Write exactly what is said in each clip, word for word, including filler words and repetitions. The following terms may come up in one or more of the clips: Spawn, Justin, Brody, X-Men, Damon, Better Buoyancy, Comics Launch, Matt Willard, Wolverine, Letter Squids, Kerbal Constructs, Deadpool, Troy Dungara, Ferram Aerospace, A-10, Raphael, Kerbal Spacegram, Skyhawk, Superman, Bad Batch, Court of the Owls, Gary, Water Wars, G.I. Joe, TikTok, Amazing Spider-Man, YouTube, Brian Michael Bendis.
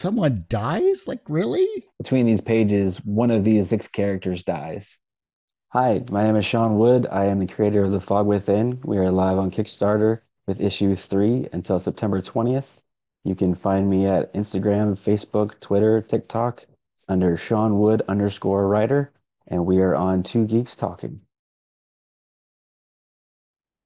someone dies? Like, really? Between these pages, one of these six characters dies. Hi, my name is Sean Wood. I am the creator of The Fog Within. We are live on Kickstarter with issue three until September twentieth. You can find me at Instagram, Facebook, Twitter, TikTok under Sean Wood underscore writer. And we are on Two Geeks Talking.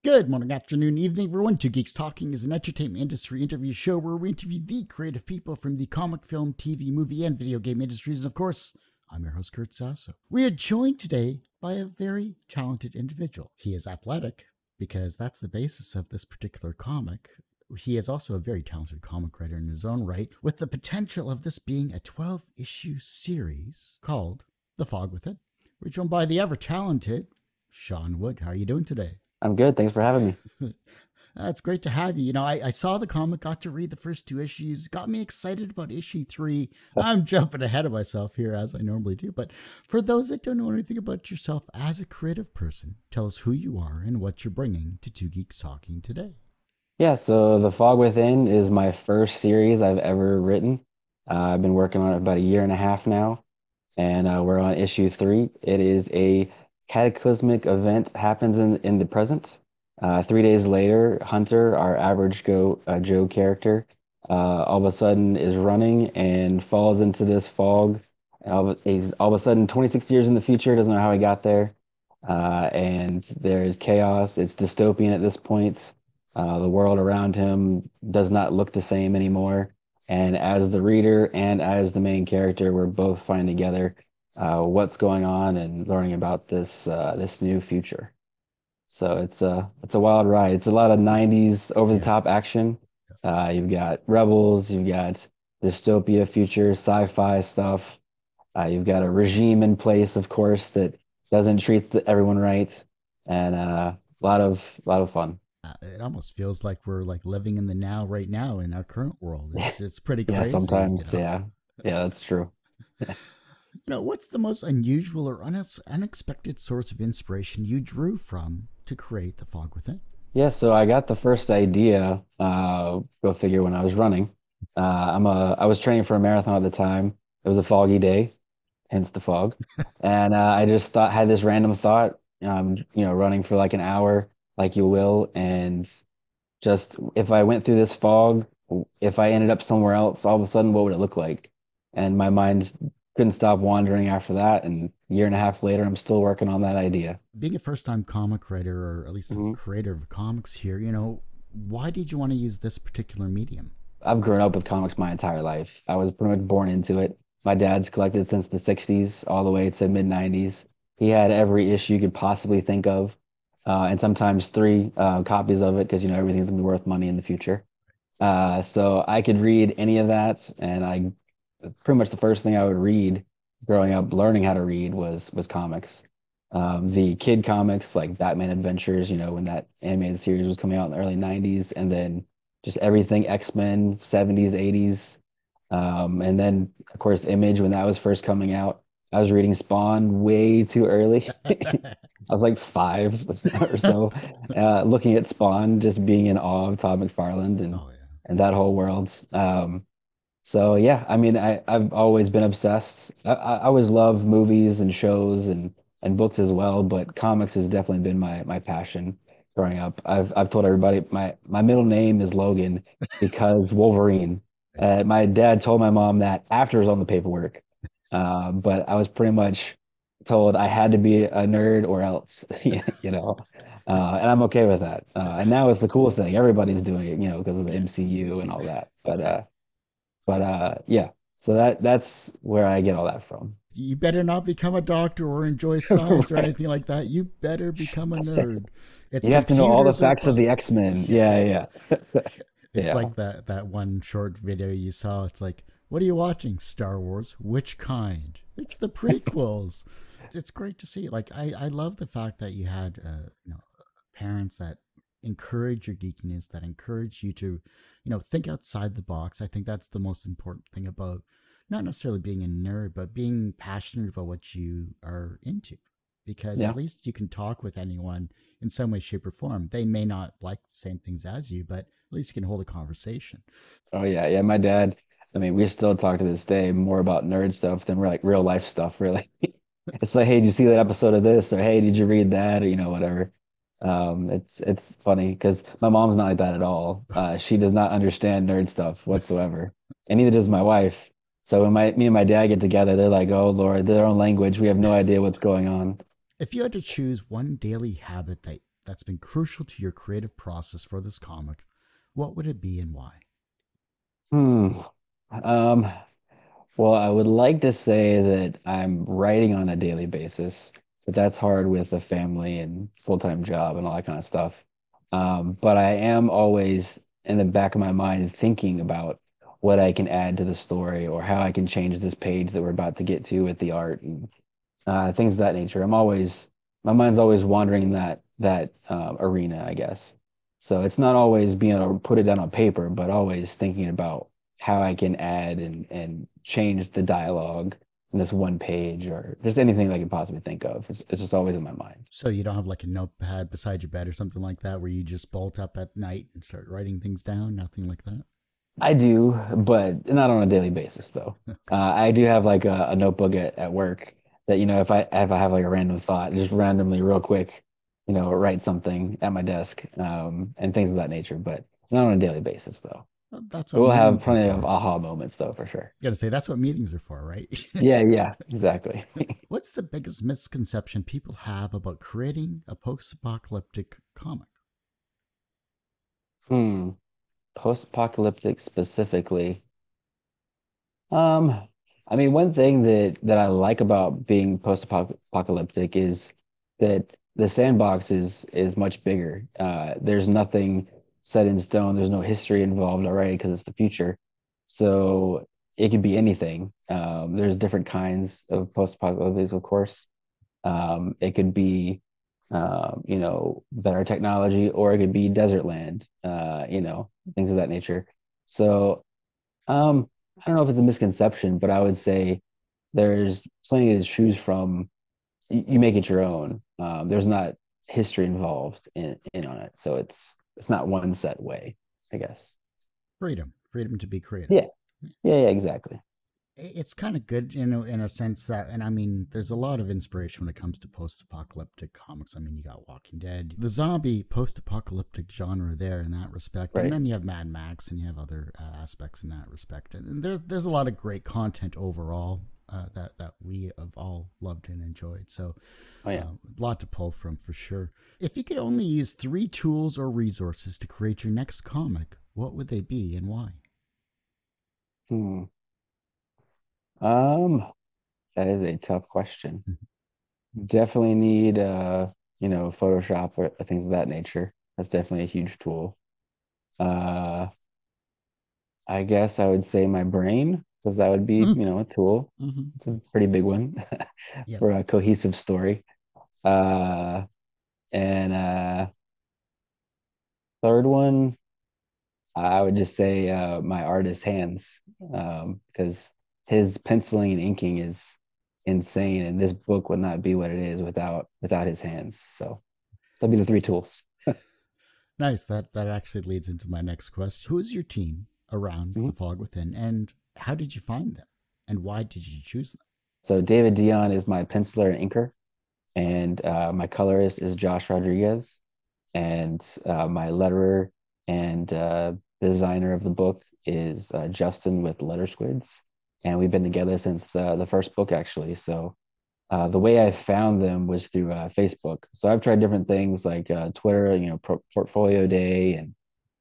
Good morning, afternoon, evening, everyone. Two Geeks Talking is an entertainment industry interview show where we interview the creative people from the comic, film, T V, movie, and video game industries. And of course, I'm your host, Kurt Sasso. We are joined today by a very talented individual. He is athletic, because that's the basis of this particular comic. He is also a very talented comic writer in his own right, with the potential of this being a twelve-issue series called The Fog Within. We're joined by the ever-talented Sean Wood. How are you doing today? I'm good. Thanks for having me. It's great to have you. You know, I, I saw the comic, got to read the first two issues, got me excited about issue three. I'm jumping ahead of myself here, as I normally do. But for those that don't know anything about yourself as a creative person, tell us who you are and what you're bringing to Two Geeks Talking today. Yeah, so The Fog Within is my first series I've ever written. Uh, I've been working on it about a year and a half now, and uh, we're on issue three. It is a cataclysmic event happens in in the present. Uh, three days later, Hunter, our average Go, uh, Joe character, uh, all of a sudden is running and falls into this fog. All of, he's all of a sudden twenty-six years in the future, doesn't know how he got there. Uh, and there's chaos. It's dystopian at this point. Uh, the world around him does not look the same anymore. And as the reader and as the main character, we're both finding together Uh, what's going on and learning about this uh, this new future. So it's a it's a wild ride. It's a lot of nineties over the top action. Uh, you've got rebels, you've got dystopia future, sci-fi stuff. Uh, you've got a regime in place, of course, that doesn't treat the, everyone right, and uh, a lot of a lot of fun. Uh, it almost feels like we're like living in the now right now in our current world. It's, it's pretty crazy. Yeah, sometimes. You know? Yeah, yeah, that's true. You know, what's the most unusual or un unexpected source of inspiration you drew from to create The Fog Within? Yeah, so I got the first idea, uh, go figure, when I was running. Uh, I'm a, I was training for a marathon at the time. It was a foggy day, hence the fog. And uh, I just thought, had this random thought, um, you know, running for like an hour, like you will. And just if I went through this fog, if I ended up somewhere else, all of a sudden, what would it look like? And my mind's couldn't stop wandering after that, and a year and a half later, I'm still working on that idea. Being a first-time comic writer, or at least mm-hmm. a creator of comics here, you know, why did you want to use this particular medium? I've grown up with comics my entire life. I was pretty much born into it. My dad's collected since the sixties all the way to mid nineties. He had every issue you could possibly think of, uh, and sometimes three uh, copies of it, because, you know, everything's going to be worth money in the future. Uh, so I could read any of that, and I... pretty much the first thing I would read growing up, learning how to read, was was comics. Um, the kid comics like Batman Adventures, you know, when that animated series was coming out in the early nineties, and then just everything X-Men, seventies, eighties. Um, and then, of course, Image, when that was first coming out. I was reading Spawn way too early. I was like five or so, uh, looking at Spawn, just being in awe of Todd McFarland and, oh, yeah. and that whole world. Um, So, yeah, I mean, I, I've always been obsessed. I, I always love movies and shows and, and books as well, but comics has definitely been my, my passion growing up. I've I've told everybody my, my middle name is Logan because Wolverine. Uh, my dad told my mom that after it was on the paperwork, uh, but I was pretty much told I had to be a nerd or else, you know, uh, and I'm okay with that. Uh, and now it's the cool thing. Everybody's doing it, you know, because of the M C U and all that. But, uh, But uh, yeah, so that that's where I get all that from. You better not become a doctor or enjoy science right. or anything like that. You better become a nerd. It's you have to know all the facts of the X-Men. Yeah, yeah. It's yeah. like that, that one short video you saw. It's like, what are you watching? Star Wars. Which kind? It's the prequels. It's great to see. Like, I, I love the fact that you had uh, you know, parents that encourage your geekiness, that encourage you to, you know, think outside the box. I think that's the most important thing about not necessarily being a nerd, but being passionate about what you are into, because yeah. at least you can talk with anyone in some way, shape, or form. They may not like the same things as you, but at least you can hold a conversation. Oh yeah. Yeah. My dad, I mean, we still talk to this day more about nerd stuff than like real life stuff, really. It's like, hey, did you see that episode of this? Or hey, did you read that? Or, you know, whatever. Um, it's it's funny because my mom's not like that at all. Uh, she does not understand nerd stuff whatsoever, and neither does my wife. So when my me and my dad get together, they're like, "Oh Lord, their own language. We have no idea what's going on." If you had to choose one daily habit that that's been crucial to your creative process for this comic, what would it be and why? Hmm. Um, well, I would like to say that I'm writing on a daily basis, but that's hard with a family and full-time job and all that kind of stuff. Um, but I am always in the back of my mind thinking about what I can add to the story or how I can change this page that we're about to get to with the art and uh, things of that nature. I'm always, my mind's always wandering in that, that uh, arena, I guess. So it's not always being able to put it down on paper, but always thinking about how I can add and, and change the dialogue in this one page or just anything I can possibly think of. It's, it's just always in my mind. So you don't have like a notepad beside your bed or something like that where you just bolt up at night and start writing things down? Nothing like that? I do, but not on a daily basis though. uh, I do have like a, a notebook at, at work that, you know, if I, if I have like a random thought, just randomly real quick, you know, write something at my desk um, and things of that nature, but not on a daily basis though. That's what we'll have plenty of aha moments though, for sure. Gotta say, that's what meetings are for, right? yeah, yeah, exactly. What's the biggest misconception people have about creating a post-apocalyptic comic? Hmm. Post-apocalyptic specifically. Um, I mean, one thing that, that I like about being post-apocalyptic is that the sandbox is, is much bigger. Uh, there's nothing set in stone. There's no history involved already because it's the future. So it could be anything. Um, there's different kinds of post-apocalypse, of course. Um, it could be, uh, you know, better technology, or it could be desert land, uh, you know, things of that nature. So um, I don't know if it's a misconception, but I would say there's plenty to choose from. You make it your own. Um, there's not history involved in, in on it. So it's, It's not one set way, I guess. Freedom, freedom to be creative. Yeah, yeah, yeah, exactly. It's kind of good, you know, in a sense that, and I mean, there's a lot of inspiration when it comes to post-apocalyptic comics. I mean, you got Walking Dead, the zombie post-apocalyptic genre there in that respect. Right. And then you have Mad Max and you have other uh, aspects in that respect. And there's, there's a lot of great content overall uh, that, that we have all loved and enjoyed. So oh, yeah. uh, a lot to pull from for sure. If you could only use three tools or resources to create your next comic, what would they be and why? Hmm. Um, that is a tough question. Mm-hmm. Definitely need, uh, you know, Photoshop or things of that nature. That's definitely a huge tool. Uh, I guess I would say my brain, because that would be, mm-hmm. you know, a tool. Mm-hmm. It's a pretty big one yep. for a cohesive story. Uh, and uh, third one, I would just say uh, my artist's hands, um, because his penciling and inking is insane, and this book would not be what it is without without his hands. So that'd be the three tools. Nice. That that actually leads into my next question. Who is your team around mm-hmm. The Fog Within, and how did you find them, and why did you choose them? So David Dion is my penciler and inker, and uh, my colorist is Josh Rodriguez, and uh, my letterer and uh, designer of the book is uh, Justin with Letter Squids. And we've been together since the, the first book, actually. So uh, the way I found them was through uh, Facebook. So I've tried different things like uh, Twitter, you know, pro portfolio day and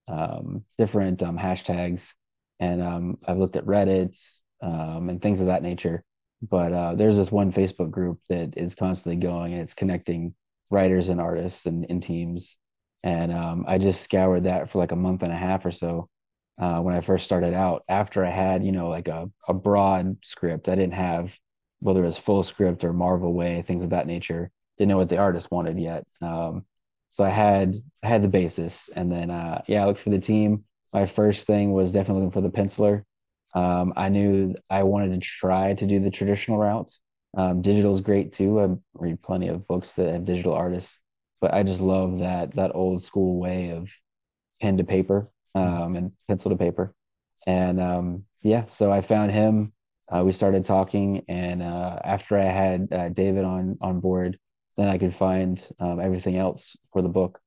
um, different um, hashtags. And um, I've looked at Reddit um, and things of that nature. But uh, there's this one Facebook group that is constantly going, and it's connecting writers and artists and, and teams. And um, I just scoured that for like a month and a half or so. Uh, when I first started out, after I had, you know, like a, a broad script, I didn't have, whether it was full script or Marvel way, things of that nature, didn't know what the artist wanted yet. Um, so I had, I had the basis, and then, uh, yeah, I looked for the team. My first thing was definitely looking for the penciler. Um, I knew I wanted to try to do the traditional route. Um, digital is great too. I read plenty of books that have digital artists, but I just love that, that old school way of pen to paper. Um, and pencil to paper. And um, yeah, so I found him. Uh, we started talking, and uh, after I had uh, David on on board, then I could find um, everything else for the book,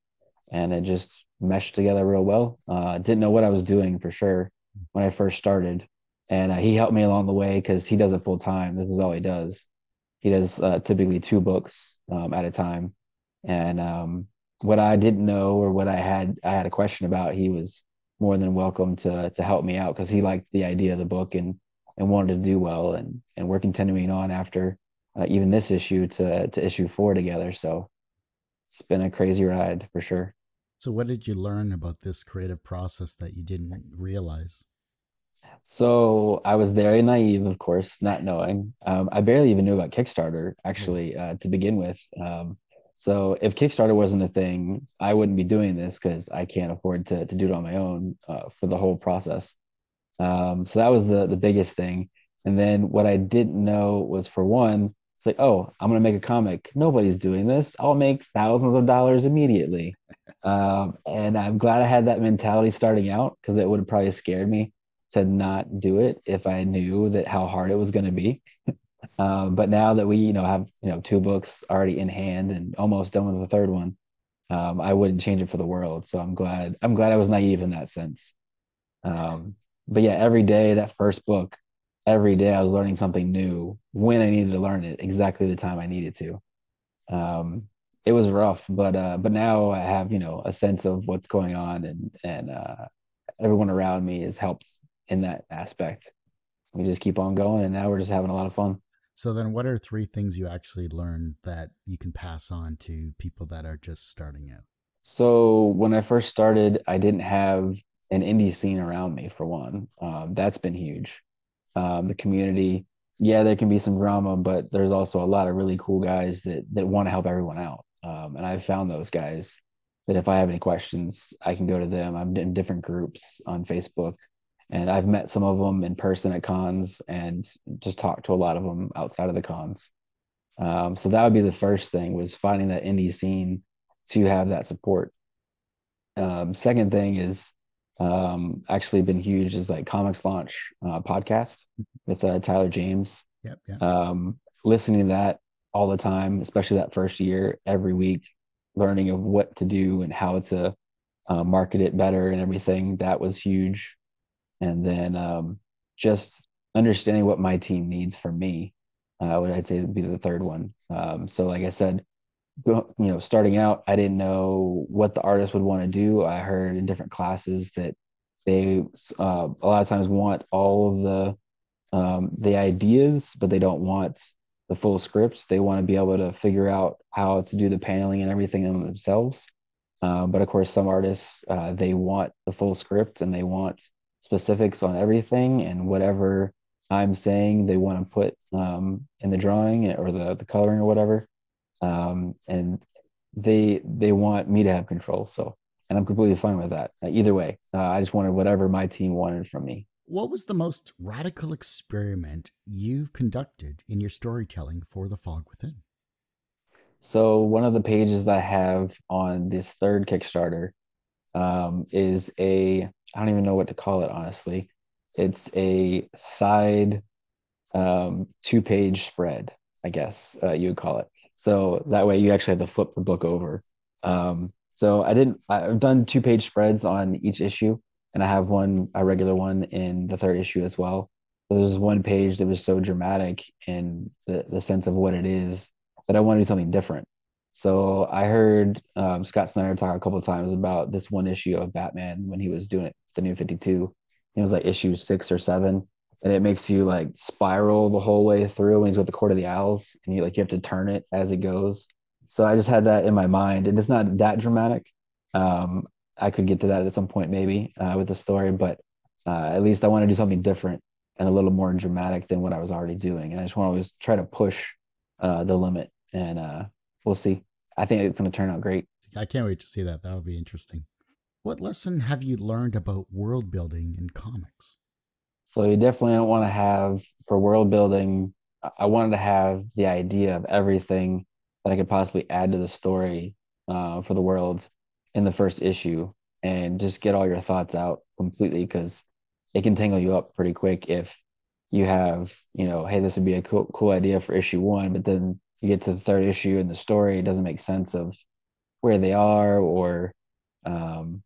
and it just meshed together real well. Uh, didn't know what I was doing for sure when I first started, and uh, he helped me along the way because he does it full time. This is all he does. He does uh, typically two books um, at a time, and um, what I didn't know or what I had I had a question about, he was more than welcome to to help me out because he liked the idea of the book and and wanted to do well, and and we're continuing on after uh, even this issue to to issue four together. So it's been a crazy ride for sure. So what did you learn about this creative process that you didn't realize? So I was very naive, of course, not knowing. Um, I barely even knew about Kickstarter, actually, uh, to begin with. Um, so if Kickstarter wasn't a thing, I wouldn't be doing this because I can't afford to to do it on my own uh, for the whole process. Um, so that was the the biggest thing. And then what I didn't know was, for one, it's like, oh, I'm going to make a comic. Nobody's doing this. I'll make thousands of dollars immediately. Um, and I'm glad I had that mentality starting out because it would have probably scared me to not do it if I knew that how hard it was going to be. um, but now that we, you know, have, you know, two books already in hand and almost done with the third one, um, I wouldn't change it for the world. So I'm glad, I'm glad I was naive in that sense. Um, but yeah, every day, that first book, every day I was learning something new when I needed to learn it, exactly the time I needed to. Um, it was rough, but uh, but now I have, you know, a sense of what's going on, and and uh, everyone around me has helped in that aspect. We just keep on going, and now we're just having a lot of fun. So then what are three things you actually learned that you can pass on to people that are just starting out? So when I first started, I didn't have an indie scene around me, for one. Um, that's been huge. Um, the community, yeah, there can be some drama, but there's also a lot of really cool guys that that want to help everyone out. Um, and I've found those guys that if I have any questions, I can go to them. I'm in different groups on Facebook, and I've met some of them in person at cons and just talked to a lot of them outside of the cons. Um, so that would be the first thing, was finding that indie scene to have that support. Um, second thing is, um actually been huge, is like Comics Launch uh podcast with uh Tyler James. Yep, yep. Um listening to that all the time, especially that first year, every week, learning of what to do and how to uh, market it better and everything. That was huge. And then um just understanding what my team needs from me, uh what I'd say would be the third one. Um so like I said, you know, starting out, I didn't know what the artist would want to do. I heard in different classes that they uh, a lot of times want all of the um, the ideas, but they don't want the full scripts. They want to be able to figure out how to do the paneling and everything themselves. Uh, but of course, some artists, uh, they want the full script and they want specifics on everything, and whatever I'm saying, they want to put um, in the drawing or the the coloring or whatever. Um, and they, they want me to have control. So, and I'm completely fine with that. Uh, either way, uh, I just wanted whatever my team wanted from me. What was the most radical experiment you've conducted in your storytelling for The Fog Within? So one of the pages that I have on this third Kickstarter, um, is a, I don't even know what to call it, honestly. It's a side, um, two page spread, I guess, uh, you would call it. So that way you actually have to flip the book over. Um, so I didn't, I've done two page spreads on each issue, and I have one, a regular one in the third issue as well. So there's one page that was so dramatic in the, the sense of what it is that I want to do something different. So I heard um, Scott Snyder talk a couple of times about this one issue of Batman when he was doing it, the New fifty-two. It was like issue six or seven. And it makes you like spiral the whole way through when he's with the Court of the Owls, and you like you have to turn it as it goes. So I just had that in my mind, and it's not that dramatic. Um, I could get to that at some point maybe uh, with the story, but uh, at least I want to do something different and a little more dramatic than what I was already doing. And I just want to always try to push uh, the limit, and uh, we'll see. I think it's going to turn out great. I can't wait to see that. That'll be interesting. What lesson have you learned about world building in comics? So you definitely don't want to have, for world building, I wanted to have the idea of everything that I could possibly add to the story uh, for the world in the first issue, and just get all your thoughts out completely, because it can tangle you up pretty quick if you have, you know, hey, this would be a cool, cool idea for issue one, but then you get to the third issue and the story doesn't make sense of where they are, or, um,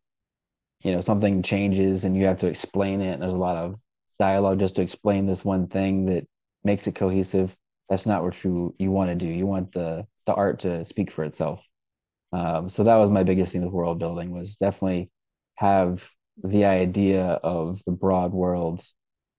you know, something changes and you have to explain it. And there's a lot of dialogue just to explain this one thing that makes it cohesive. That's not what you, you want to do. You want the, the art to speak for itself. Um, so that was my biggest thing with world building, was definitely have the idea of the broad world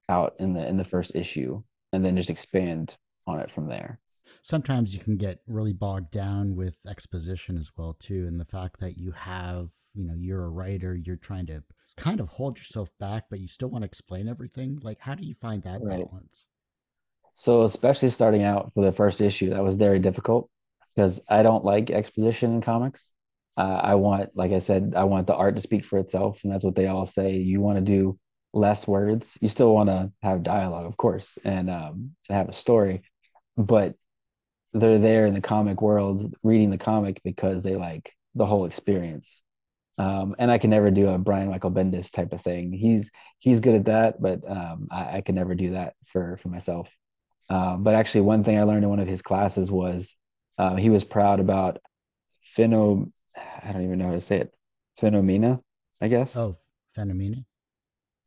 out in the in the first issue, and then just expand on it from there. Sometimes you can get really bogged down with exposition as well too, and the fact that you have, you know, you're a writer, you're trying to kind of hold yourself back, but you still want to explain everything. Like, how do you find that right. balance? So especially starting out for the first issue, that was very difficult, because I don't like exposition in comics. Uh, I want, like I said, I want the art to speak for itself, and that's what they all say. You want to do less words. You still want to have dialogue, of course, and um, have a story, but they're there in the comic world reading the comic because they like the whole experience. Um, and I can never do a Brian Michael Bendis type of thing. He's he's good at that, but um, I, I can never do that for, for myself. Uh, but actually, one thing I learned in one of his classes was uh, he was proud about pheno. I don't even know how to say it. Phenomena, I guess. Oh, phenomena.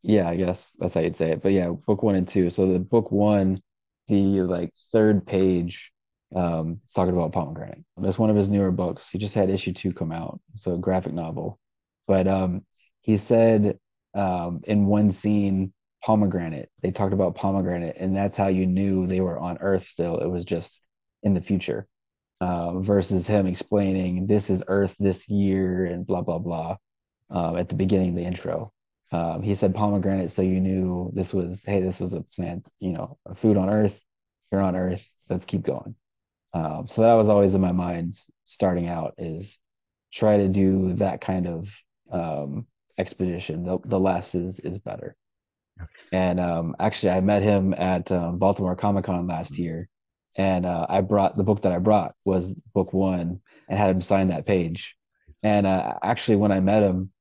Yeah, I guess that's how you'd say it. But yeah, book one and two. So the book one, the like third page, um, it's talking about Pomegranate. That's one of his newer books. He just had issue two come out. So graphic novel. But um, he said um, in one scene, Pomegranate. They talked about Pomegranate, and that's how you knew they were on Earth still. It was just in the future. Uh, versus him explaining this is Earth this year and blah blah blah uh, at the beginning of the intro. Um, he said Pomegranate, so you knew this was, hey, this was a plant, you know, a food on Earth. You're on Earth. Let's keep going. Um, so that was always in my mind starting out, is try to do that kind of um, expedition. The, the less is is better. Okay. And um, actually, I met him at um, Baltimore Comic-Con last mm-hmm. year. And uh, I brought, the book that I brought was book one, and had him sign that page. And uh, actually, when I met him,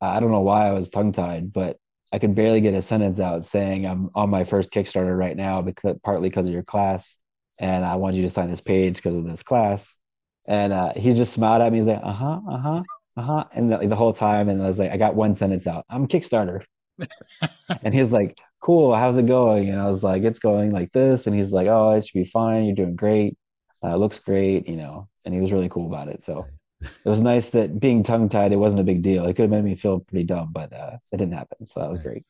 I don't know why I was tongue-tied, but I could barely get a sentence out saying, I'm on my first Kickstarter right now, because partly because of your class, and I want you to sign this page because of this class. And uh, he just smiled at me. He's like, uh-huh, uh-huh, uh-huh. And the, the whole time, and I was like, I got one sentence out. I'm Kickstarter. And he's like, cool, how's it going? And I was like, it's going like this. And he's like, oh, it should be fine, you're doing great, uh, looks great, you know. And he was really cool about it, so it was nice that being tongue-tied, it wasn't a big deal. It could have made me feel pretty dumb, but uh it didn't happen, so that was nice. Great.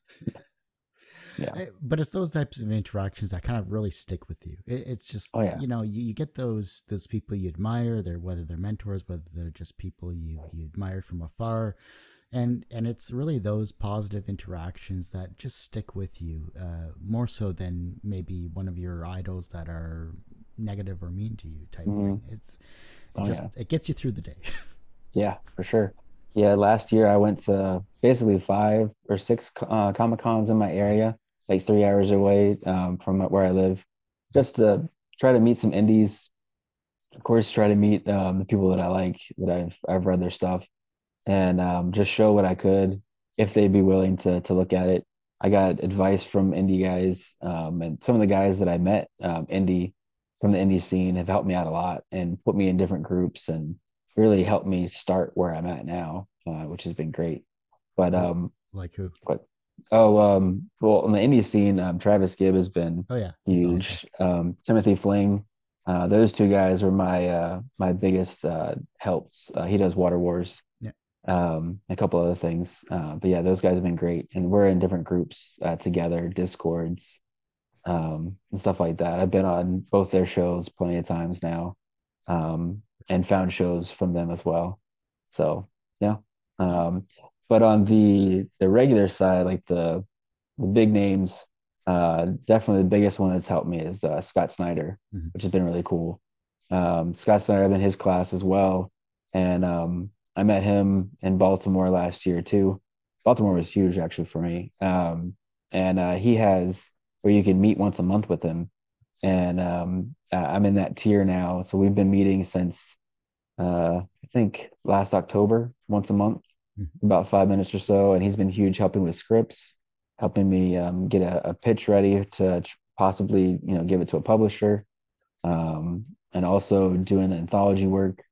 Yeah, I, but it's those types of interactions that kind of really stick with you. It, it's just, oh, yeah. You know, you, you get those those people you admire, they're whether they're mentors, whether they're just people you you admire from afar. And and it's really those positive interactions that just stick with you, uh, more so than maybe one of your idols that are negative or mean to you type mm-hmm. thing. It's it oh, just yeah. it gets you through the day. Yeah, for sure. Yeah, last year I went to basically five or six uh, Comic-Cons in my area, like three hours away um, from where I live, just to try to meet some indies. Of course, try to meet um, the people that I like, that I've I've read their stuff. And um, just show what I could, if they'd be willing to to look at it. I got advice from indie guys, um, and some of the guys that I met um, indie from the indie scene have helped me out a lot and put me in different groups and really helped me start where I'm at now, uh, which has been great. But um, like who? But, oh, um, well, in the indie scene, um, Travis Gibb has been oh, yeah. huge. Awesome. Um, Timothy Fling, uh, those two guys were my uh, my biggest uh, helps. Uh, he does Water Wars. Yeah. Um, a couple other things, uh, but yeah, those guys have been great, and we're in different groups uh, together, discords, um, and stuff like that. I've been on both their shows plenty of times now, um, and found shows from them as well. So yeah, um, but on the the regular side, like the the big names, uh, definitely the biggest one that's helped me is uh, Scott Snyder, mm-hmm. which has been really cool. Um, Scott Snyder, I've been in his class as well, and um. I met him in Baltimore last year too. Baltimore was huge actually for me. Um, and uh, he has where you can meet once a month with him. And um, I'm in that tier now. So we've been meeting since uh, I think last October, once a month, mm-hmm. about five minutes or so. And he's been huge helping with scripts. helping me um, get a, a pitch ready to possibly, you know, give it to a publisher, um, and also doing anthology work,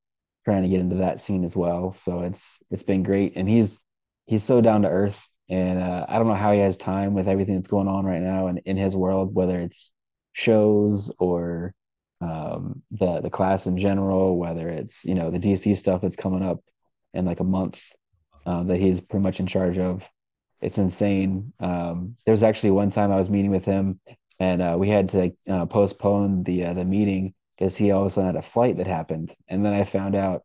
trying to get into that scene as well. So it's it's been great, and he's he's so down to earth, and uh, I don't know how he has time with everything that's going on right now and in his world, whether it's shows or um, the the class in general, whether it's, you know, the D C stuff that's coming up in like a month uh, that he's pretty much in charge of. It's insane. Um, there was actually one time I was meeting with him, and uh, we had to uh, postpone the uh, the meeting because he all of a sudden had a flight that happened. And then I found out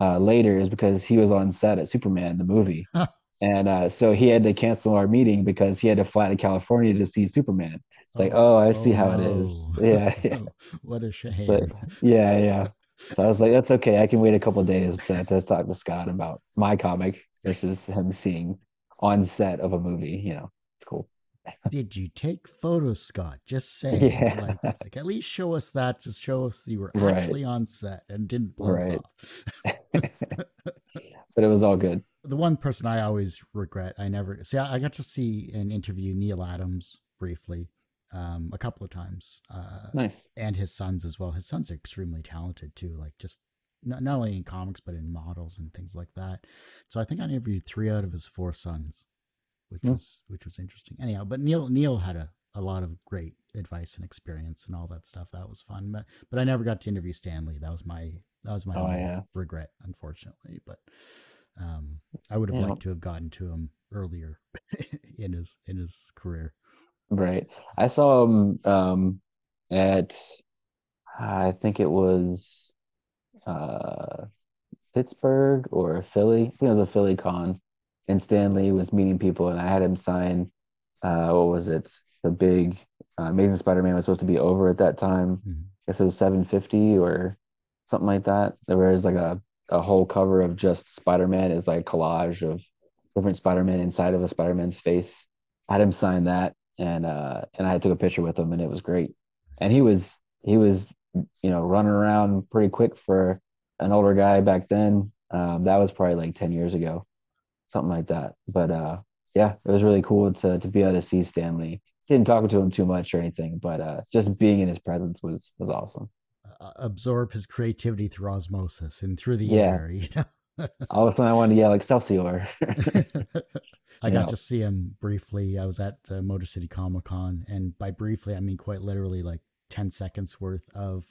uh, later is because he was on set at Superman, the movie. Huh. And uh, so he had to cancel our meeting because he had to fly to California to see Superman. It's oh, like, oh, I see oh, how no. it is. Yeah, yeah. What a shame. So, yeah, yeah. So I was like, that's okay. I can wait a couple of days to, to talk to Scott about my comic versus him seeing on set of a movie. You know, it's cool. Did you take photos, Scott? Just saying. Yeah. Like, like at least show us that. Just show us you were right. actually on set and didn't blow right. us off. But it was all good. The one person I always regret, I never see. I got to see and interview Neil Adams briefly, um, a couple of times. Uh, nice. And his sons as well. His sons are extremely talented too. Like just not, not only in comics but in models and things like that. So I think I interviewed three out of his four sons, which yeah. was which was interesting. Anyhow, but Neil Neil had a, a lot of great advice and experience and all that stuff. That was fun. But but I never got to interview Stan Lee. That was my that was my oh, yeah. regret, unfortunately. But um, I would have yeah. liked to have gotten to him earlier in his in his career. Right. I saw him um, at I think it was uh, Pittsburgh or Philly. I think it was a Philly con. And Stan Lee was meeting people, and I had him sign, uh, what was it? The big uh, Amazing Spider-Man was supposed to be over at that time. Mm-hmm. I guess it was seven fifty or something like that. There was like a, a whole cover of just Spider-Man. It's like a collage of different Spider-Man inside of a Spider-Man's face. I had him sign that, and uh, and I took a picture with him, and it was great. And he was he was you know running around pretty quick for an older guy back then. Um, that was probably like ten years ago. Something like that. But uh, yeah, it was really cool to to be able to see Stan Lee. Didn't talk to him too much or anything, but uh, just being in his presence was was awesome. Uh, absorb his creativity through osmosis and through the yeah. air. You know? All of a sudden I wanted to yell Excelsior. I got know. to see him briefly. I was at uh, Motor City Comic Con, and by briefly, I mean quite literally like ten seconds worth of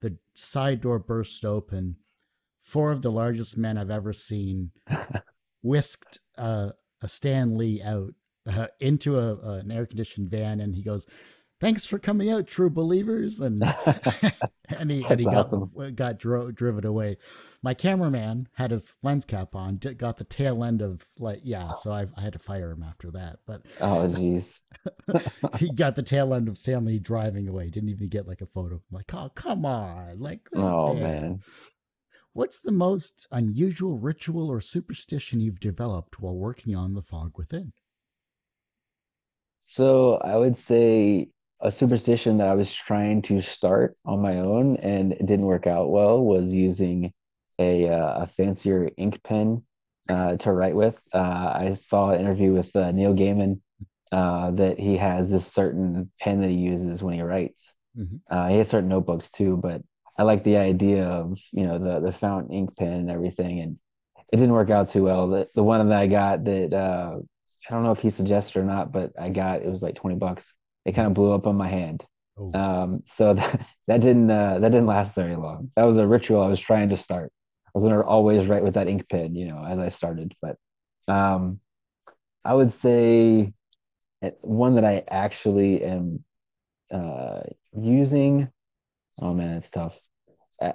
the side door burst open. Four of the largest men I've ever seen whisked uh, a Stan Lee out uh, into a, uh, an air-conditioned van, and he goes, "Thanks for coming out, true believers," and and he, and he awesome. got got dro driven away. My cameraman had his lens cap on, did, got the tail end of like yeah, so I I had to fire him after that. But oh jeez, he got the tail end of Stan Lee driving away. Didn't even get like a photo. I'm like, oh come on, like oh man. man. What's the most unusual ritual or superstition you've developed while working on The Fog Within? So I would say a superstition that I was trying to start on my own and it didn't work out well was using a, uh, a fancier ink pen uh, to write with. Uh, I saw an interview with uh, Neil Gaiman uh, that he has this certain pen that he uses when he writes. Mm-hmm. uh, he has certain notebooks too, but I like the idea of, you know, the the fountain ink pen and everything, and it didn't work out too well. The, the one that I got that uh, I don't know if he suggested or not, but I got, it was like twenty bucks. It kind of blew up on my hand. Oh. Um, so that, that didn't uh, that didn't last very long. That was a ritual I was trying to start. I was going to always write with that ink pen, you know, as I started. But um, I would say one that I actually am uh, using. Oh man, it's tough.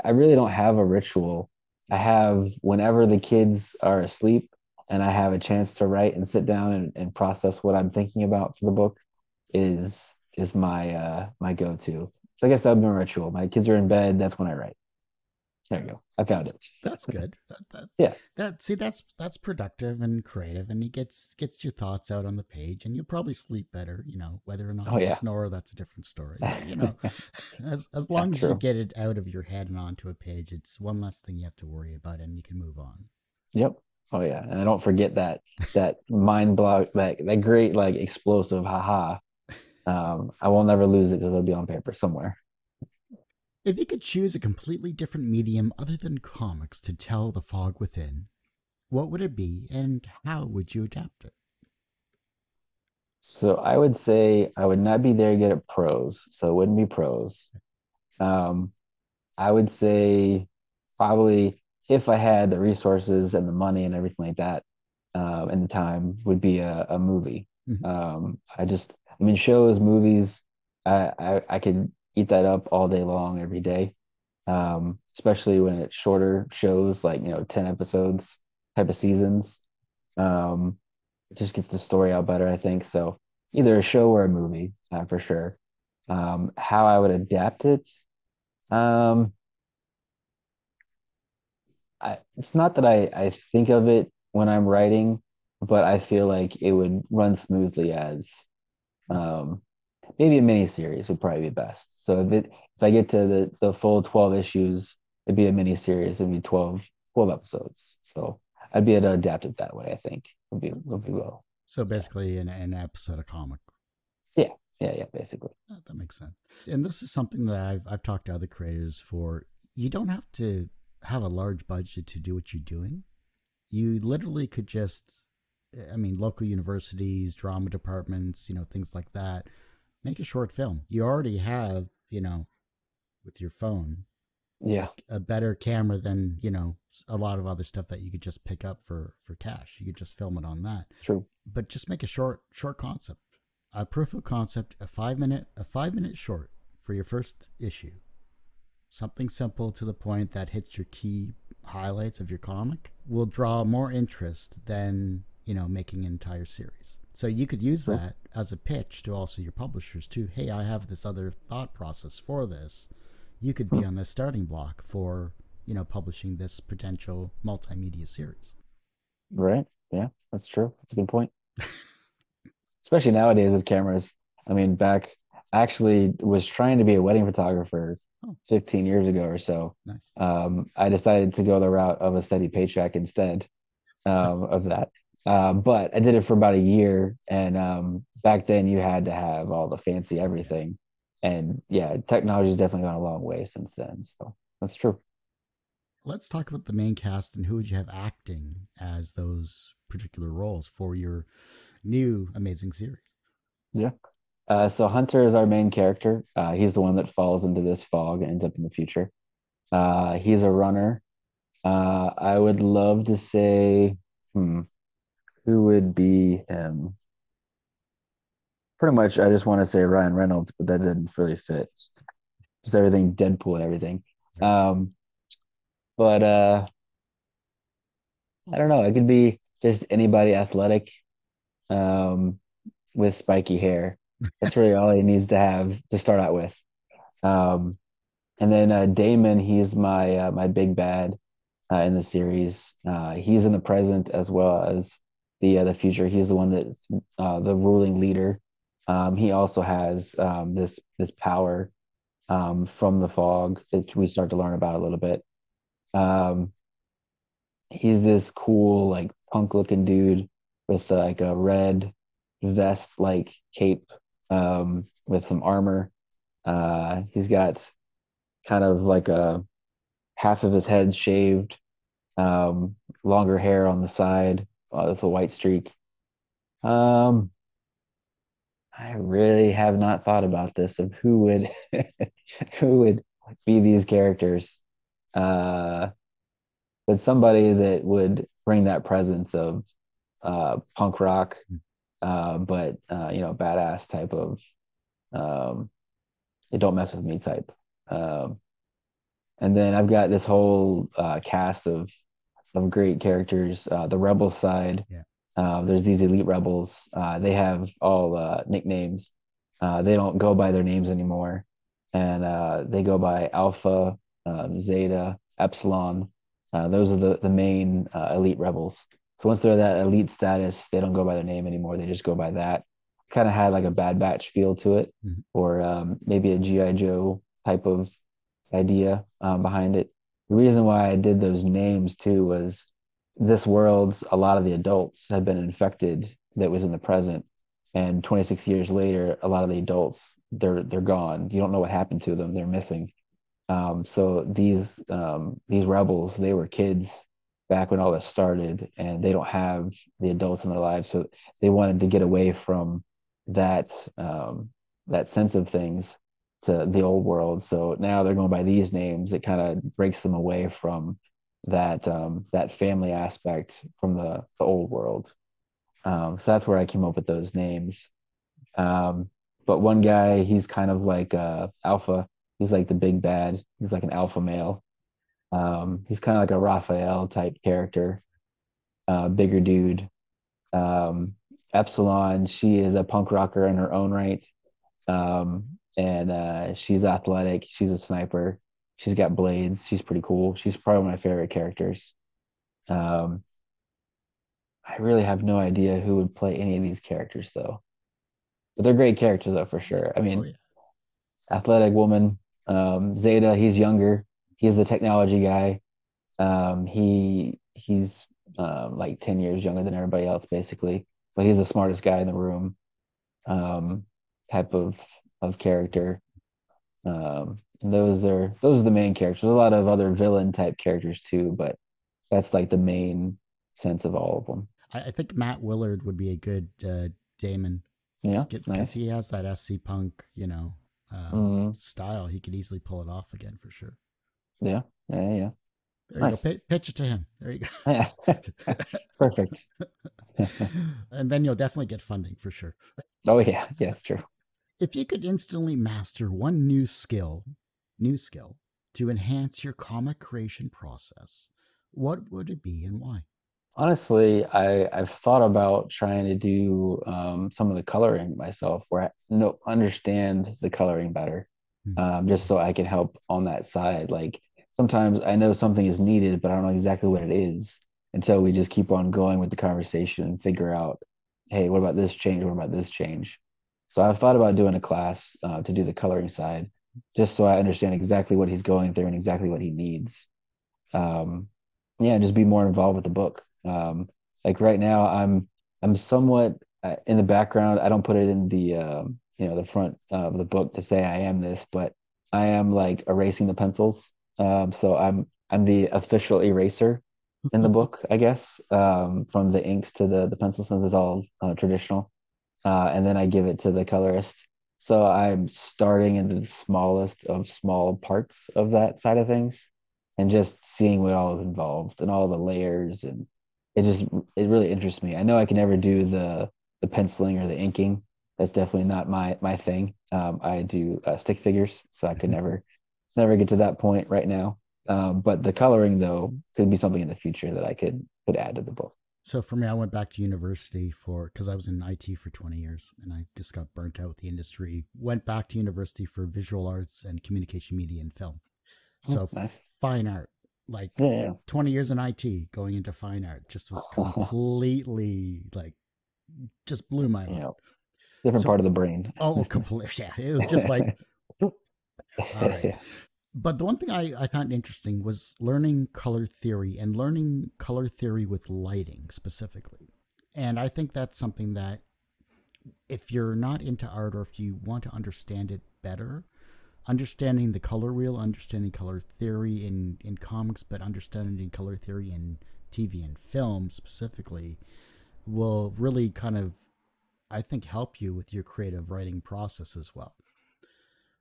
I really don't have a ritual. I have whenever the kids are asleep and I have a chance to write and sit down and, and process what I'm thinking about for the book is is my uh, my go-to. So I guess that would be a ritual. My kids are in bed. That's when I write. There you go. I found that's, it. That's good. That, that, yeah. That see, that's that's productive and creative, and it gets gets your thoughts out on the page, and you'll probably sleep better. You know, whether or not oh, you yeah. snore, that's a different story. But, you know, as as long that's as true. you get it out of your head and onto a page, it's one less thing you have to worry about, and you can move on. Yep, Oh yeah, and I don't forget that that mind block, that that great like explosive haha. Um, I will never lose it because it'll be on paper somewhere. If you could choose a completely different medium other than comics to tell The Fog Within, what would it be, and how would you adapt it? So I would say I would not be there to get at prose, so it wouldn't be prose. Um, I would say probably, if I had the resources and the money and everything like that, uh, and the time, would be a, a movie. Mm-hmm. Um, I just, I mean, shows, movies, I, I, I could eat that up all day long, every day, um, especially when it's shorter shows, like, you know, ten episodes type of seasons. Um, it just gets the story out better, I think. So either a show or a movie, uh, for sure. Um, how I would adapt it? Um, I, it's not that I, I think of it when I'm writing, but I feel like it would run smoothly as um, maybe a miniseries would probably be best. So if it, if I get to the, the full twelve issues, it'd be a miniseries. It'd be twelve, twelve episodes. So I'd be able to adapt it that way, I think. Would be would be well. So basically an, an episode of comic. Yeah, yeah, yeah, basically. Oh, that makes sense. And this is something that I've I've talked to other creators for. You don't have to have a large budget to do what you're doing. You literally could just, I mean, local universities, drama departments, you know, things like that, make a short film. You already have, you know, with your phone, yeah, a better camera than, you know, a lot of other stuff that you could just pick up for, for cash. You could just film it on that. True. But just make a short, short concept, a proof of concept, a five minute, a five minute short for your first issue. Something simple to the point that hits your key highlights of your comic will draw more interest than, you know, making an entire series. So you could use cool. that as a pitch to also your publishers too. Hey, I have this other thought process for this. You could be on the starting block for, you know, publishing this potential multimedia series. Right. Yeah, that's true. That's a good point. Especially nowadays with cameras. I mean, back, I actually was trying to be a wedding photographer fifteen years ago or so. Nice. um I decided to go the route of a steady paycheck instead um of that, uh, but I did it for about a year, and um back then you had to have all the fancy everything, and yeah, technology's definitely gone a long way since then, so that's true. Let's talk about the main cast, and who would you have acting as those particular roles for your new amazing series? Yeah. Uh, so Hunter is our main character. Uh, he's the one that falls into this fog and ends up in the future. Uh, he's a runner. Uh, I would love to say, hmm, who would be him? Pretty much, I just want to say Ryan Reynolds, but that didn't really fit. Just everything, Deadpool and everything. Um, but uh, I don't know. It could be just anybody athletic um, with spiky hair. That's really all he needs to have to start out with. Um, and then uh, Damon, he's my uh, my big bad uh, in the series. Uh, he's in the present as well as the uh, the future. He's the one that's uh, the ruling leader. Um, he also has um, this this power um, from the fog that we start to learn about a little bit. Um, he's this cool, like, punk looking dude with uh, like a red vest like cape. Um, with some armor. Uh, he's got kind of like a half of his head shaved, um, longer hair on the side. Oh, that's a white streak. Um, I really have not thought about this of who would who would be these characters, uh, but somebody that would bring that presence of uh, punk rock. Uh, but, uh, you know, badass type of, um, it don't mess with me type. Um, and then I've got this whole uh, cast of of great characters. Uh, the rebel side, yeah. uh, there's these elite rebels. Uh, they have all uh, nicknames. Uh, they don't go by their names anymore. And uh, they go by Alpha, um, Zeta, Epsilon. Uh, those are the, the main uh, elite rebels. So once they're that elite status, they don't go by their name anymore. They just go by that. Kind of had like a Bad Batch feel to it, mm-hmm. or um, maybe a G I Joe type of idea um, behind it. The reason why I did those names too was this world, a lot of the adults have been infected that was in the present. And twenty-six years later, a lot of the adults, they're they're gone. You don't know what happened to them. They're missing. Um, so these um, these rebels, they were kids back when all this started, and they don't have the adults in their lives. So they wanted to get away from that um, that sense of things to the old world. So now they're going by these names. It kind of breaks them away from that um, that family aspect from the, the old world. Um, so that's where I came up with those names. Um, but one guy, he's kind of like uh, Alpha. He's like the big bad. He's like an alpha male. Um, he's kind of like a Raphael type character, uh, bigger dude. Um, Epsilon, she is a punk rocker in her own right. Um, and uh, she's athletic. She's a sniper. She's got blades. She's pretty cool. She's probably one of my favorite characters. Um, I really have no idea who would play any of these characters, though. But they're great characters, though, for sure. I mean, oh, yeah. Athletic woman. Um, Zeta, he's younger. He's the technology guy. Um, he He's um, like ten years younger than everybody else, basically. But he's the smartest guy in the room um, type of, of character. Um, those are those are the main characters. There's a lot of other villain-type characters, too, but that's like the main sense of all of them. I think Matt Willard would be a good uh, Damon. Yeah, because nice. He has that S C punk, you know, um, mm-hmm. style. He could easily pull it off again for sure. Yeah, yeah, yeah. There nice. You go. P- pitch it to him. There you go. Perfect. And then you'll definitely get funding for sure. Oh yeah, yeah, it's true. If you could instantly master one new skill, new skill to enhance your comic creation process, what would it be and why? Honestly, I, I've thought about trying to do um, some of the coloring myself, where I know, understand the coloring better, mm-hmm. um, just so I can help on that side. Like sometimes I know something is needed, but I don't know exactly what it is until we just keep on going with the conversation and figure out, hey, what about this change? What about this change? So I've thought about doing a class uh, to do the coloring side, just so I understand exactly what he's going through and exactly what he needs. Um, yeah, just be more involved with the book. Um, like right now I'm, I'm somewhat uh, in the background. I don't put it in the, um, you know, the front of the book to say I am this, but I am like erasing the pencils. Um, so I'm, I'm the official eraser in the book, I guess, um, from the inks to the, the pencils, since it's all uh, traditional. Uh, and then I give it to the colorist. So I'm starting in the smallest of small parts of that side of things and just seeing what all is involved and all the layers, and It just, it really interests me. I know I can never do the the penciling or the inking. That's definitely not my my thing. Um, I do uh, stick figures, so I could never, never get to that point right now. Um, but the coloring, though, could be something in the future that I could, could add to the book. So for me, I went back to university for, because I was in I T for twenty years, and I just got burnt out with the industry. Went back to university for visual arts and communication media and film. So oh, nice. Fine art. Like yeah. twenty years in I T going into fine art just was completely like, just blew my mind. Yeah. Different so, part of the brain. Oh, completely. Yeah. It was just like, all right. But the one thing I, I found interesting was learning color theory and learning color theory with lighting specifically. And I think that's something that if you're not into art or if you want to understand it better, understanding the color wheel, understanding color theory in, in comics, but understanding color theory in T V and film specifically will really kind of, I think, help you with your creative writing process as well.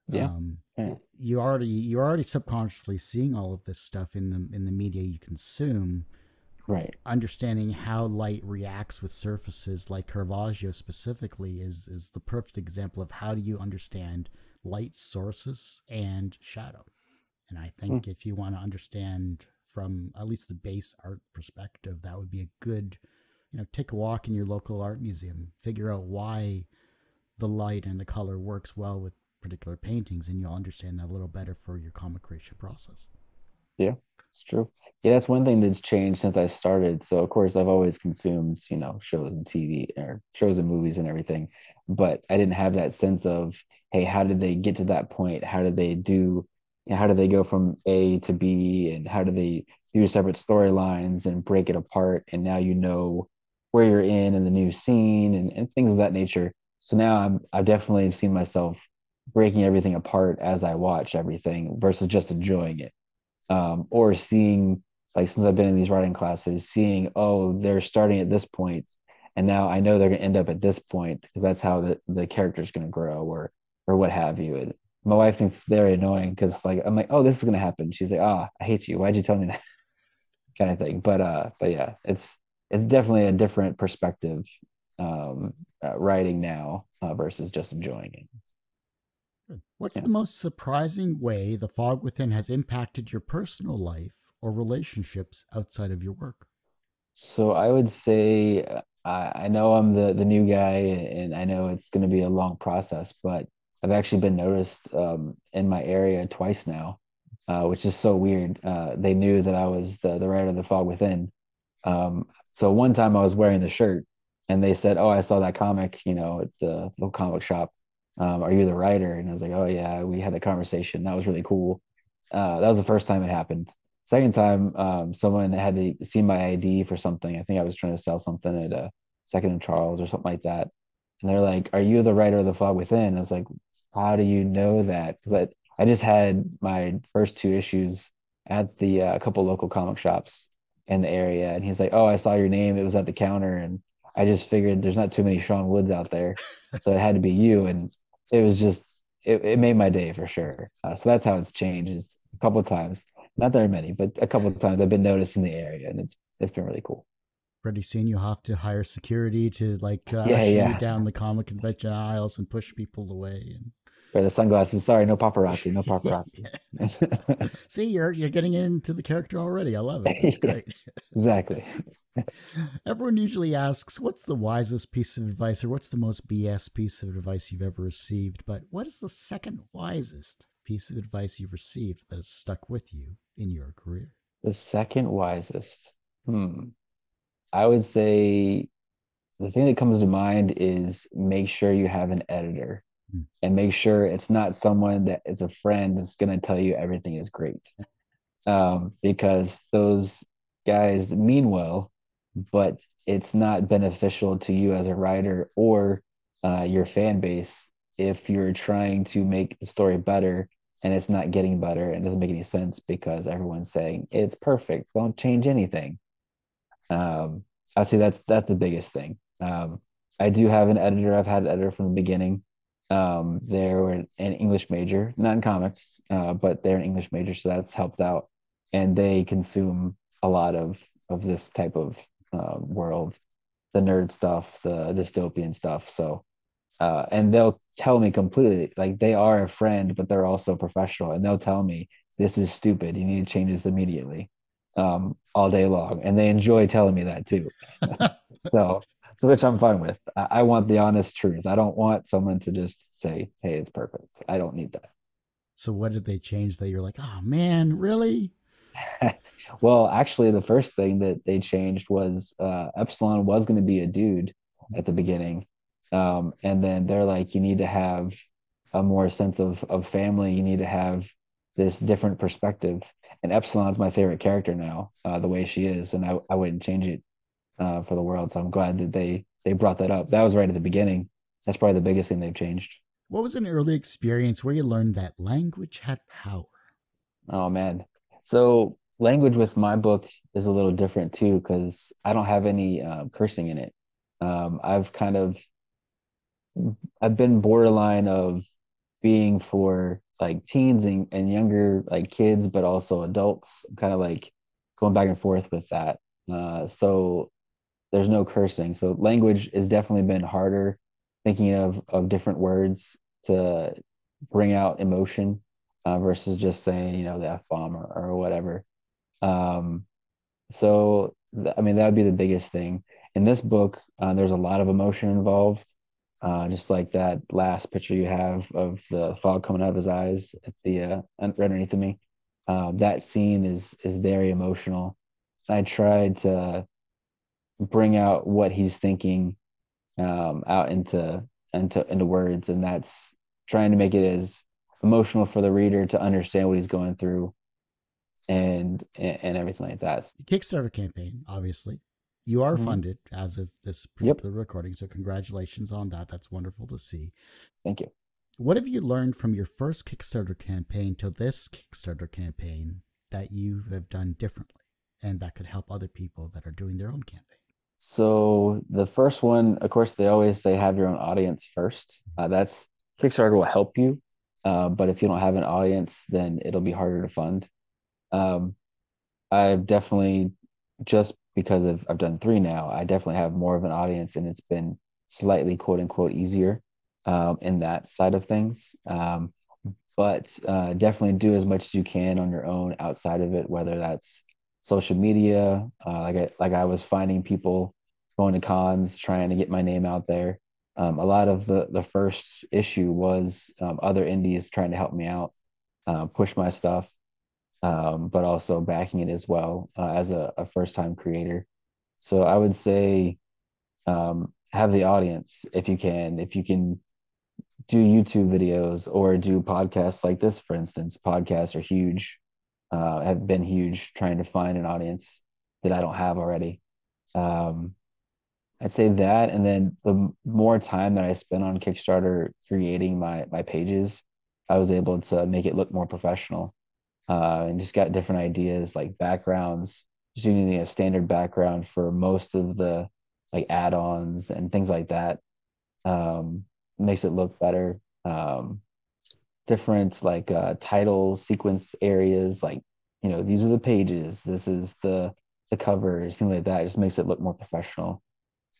Yeah. Um, yeah. You already, you're already subconsciously seeing all of this stuff in the, in the media you consume. Right. Understanding how light reacts with surfaces like Caravaggio specifically is, is the perfect example of how do you understand light sources and shadow. And I think mm. if you want to understand from at least the base art perspective, that would be a good, you know, take a walk in your local art museum, figure out why the light and the color works well with particular paintings, and you'll understand that a little better for your comic creation process. Yeah, it's true. Yeah, that's one thing that's changed since I started. So of course I've always consumed, you know, shows and T V or shows and movies and everything, but I didn't have that sense of, hey, how did they get to that point? How did they do, you know, how did they go from A to B? And how do they your separate storylines and break it apart, and now you know where you're in and the new scene and, and things of that nature. So now I'm, I've definitely seen myself breaking everything apart as I watch everything versus just enjoying it. Um, or seeing, like, since I've been in these writing classes, seeing, oh, they're starting at this point, and now I know they're going to end up at this point because that's how the, the character's going to grow, or or what have you. And my wife thinks they're annoying because, like, I'm like, oh, this is going to happen. She's like, ah, oh, I hate you. Why'd you tell me that? Kind of thing. But uh, but yeah, it's it's definitely a different perspective um, uh, writing now uh, versus just enjoying it. What's yeah. the most surprising way The Fog Within has impacted your personal life or relationships outside of your work? So I would say, I, I know I'm the, the new guy, and I know it's going to be a long process, but I've actually been noticed um, in my area twice now, uh, which is so weird. Uh, they knew that I was the, the writer of The Fog Within. Um, so one time I was wearing the shirt, and they said, oh, I saw that comic, you know, at the little comic shop. Um, are you the writer? And I was like, oh yeah, we had that conversation. That was really cool. Uh, that was the first time it happened. Second time, um, someone had to see my I D for something. I think I was trying to sell something at a Second and Charles or something like that. And they're like, are you the writer of The Fog Within? And I was like, how do you know that? Because I, I just had my first two issues at the uh, a couple local comic shops in the area. And he's like, oh, I saw your name. It was at the counter. And I just figured there's not too many Sean Woods out there. So it had to be you. And it was just, it, it made my day for sure. Uh, so that's how it's changed, is a couple of times, not very many, but a couple of times I've been noticed in the area, and it's it's been really cool. Pretty soon you'll have to hire security to like uh, yeah, yeah. down the comic convention aisles and push people away. And... Wear the sunglasses. Sorry, no paparazzi, no paparazzi. yeah. See, you're you're getting into the character already. I love it. It's great. Exactly. Everyone usually asks, what's the wisest piece of advice, or what's the most B S piece of advice you've ever received? But what is the second wisest piece of advice you've received that has stuck with you in your career? The second wisest? Hmm. I would say the thing that comes to mind is make sure you have an editor, hmm. and make sure it's not someone that is a friend that's going to tell you everything is great. um, because those guys mean well, but it's not beneficial to you as a writer or uh, your fan base if you're trying to make the story better and it's not getting better and doesn't make any sense because everyone's saying it's perfect, don't change anything. Um, I say that's that's the biggest thing. Um, I do have an editor. I've had an editor from the beginning. Um, they were an English major, not in comics, uh, but they're an English major, so that's helped out. And they consume a lot of of this type of Uh, world, the nerd stuff, the dystopian stuff. So, uh, and they'll tell me completely, like, they are a friend, but they're also professional, and they'll tell me this is stupid. You need to change this immediately, um, all day long, and they enjoy telling me that too. so, so which I'm fine with. I, I want the honest truth. I don't want someone to just say, "Hey, it's perfect." I don't need that. So, what did they change that you're like, "Oh man, really?" Well, actually, the first thing that they changed was uh, Epsilon was going to be a dude at the beginning. Um, and then they're like, you need to have a more sense of, of family. You need to have this different perspective. And Epsilon's my favorite character now, uh, the way she is. And I, I wouldn't change it uh, for the world. So I'm glad that they, they brought that up. That was right at the beginning. That's probably the biggest thing they've changed. What was an early experience where you learned that language had power? Oh, man. So... Language with my book is a little different too, because I don't have any uh, cursing in it. Um, I've kind of, I've been borderline of being for like teens and, and younger, like kids, but also adults, kind of like going back and forth with that. Uh, so there's no cursing. So language has definitely been harder, thinking of, of different words to bring out emotion uh, versus just saying, you know, the F-bomb or, or whatever. Um, so, th I mean, that would be the biggest thing in this book. Uh, there's a lot of emotion involved. Uh, just like that last picture you have of the fog coming out of his eyes at the, uh, right underneath of me. Uh, that scene is, is very emotional. I tried to bring out what he's thinking, um, out into, into, into words. And that's trying to make it as emotional for the reader to understand what he's going through. and and everything like that. Kickstarter campaign, obviously. You are mm-hmm. funded as of this particular yep. recording, so congratulations on that. That's wonderful to see. Thank you. What have you learned from your first Kickstarter campaign to this Kickstarter campaign that you have done differently and that could help other people that are doing their own campaign? So the first one, of course, they always say have your own audience first. Uh, that's Kickstarter will help you. Uh, but if you don't have an audience, then it'll be harder to fund. Um, I've definitely, just because of, I've done three now, I definitely have more of an audience, and it's been slightly quote unquote easier um, in that side of things. Um, but uh, definitely do as much as you can on your own outside of it, whether that's social media, uh, like, I, like I was finding people going to cons, trying to get my name out there. Um, a lot of the, the first issue was um, other indies trying to help me out, uh, push my stuff, um, but also backing it as well uh, as a, a first-time creator. So I would say um, have the audience if you can. If you can do YouTube videos or do podcasts like this, for instance. Podcasts are huge. Uh, have been huge trying to find an audience that I don't have already. Um, I'd say that, and then the more time that I spent on Kickstarter creating my my pages, I was able to make it look more professional, uh, and just got different ideas like backgrounds. Just using a standard background for most of the like add-ons and things like that um, makes it look better. Um, different like uh title sequence areas, like, you know, these are the pages, this is the the covers, things like that. It just makes it look more professional.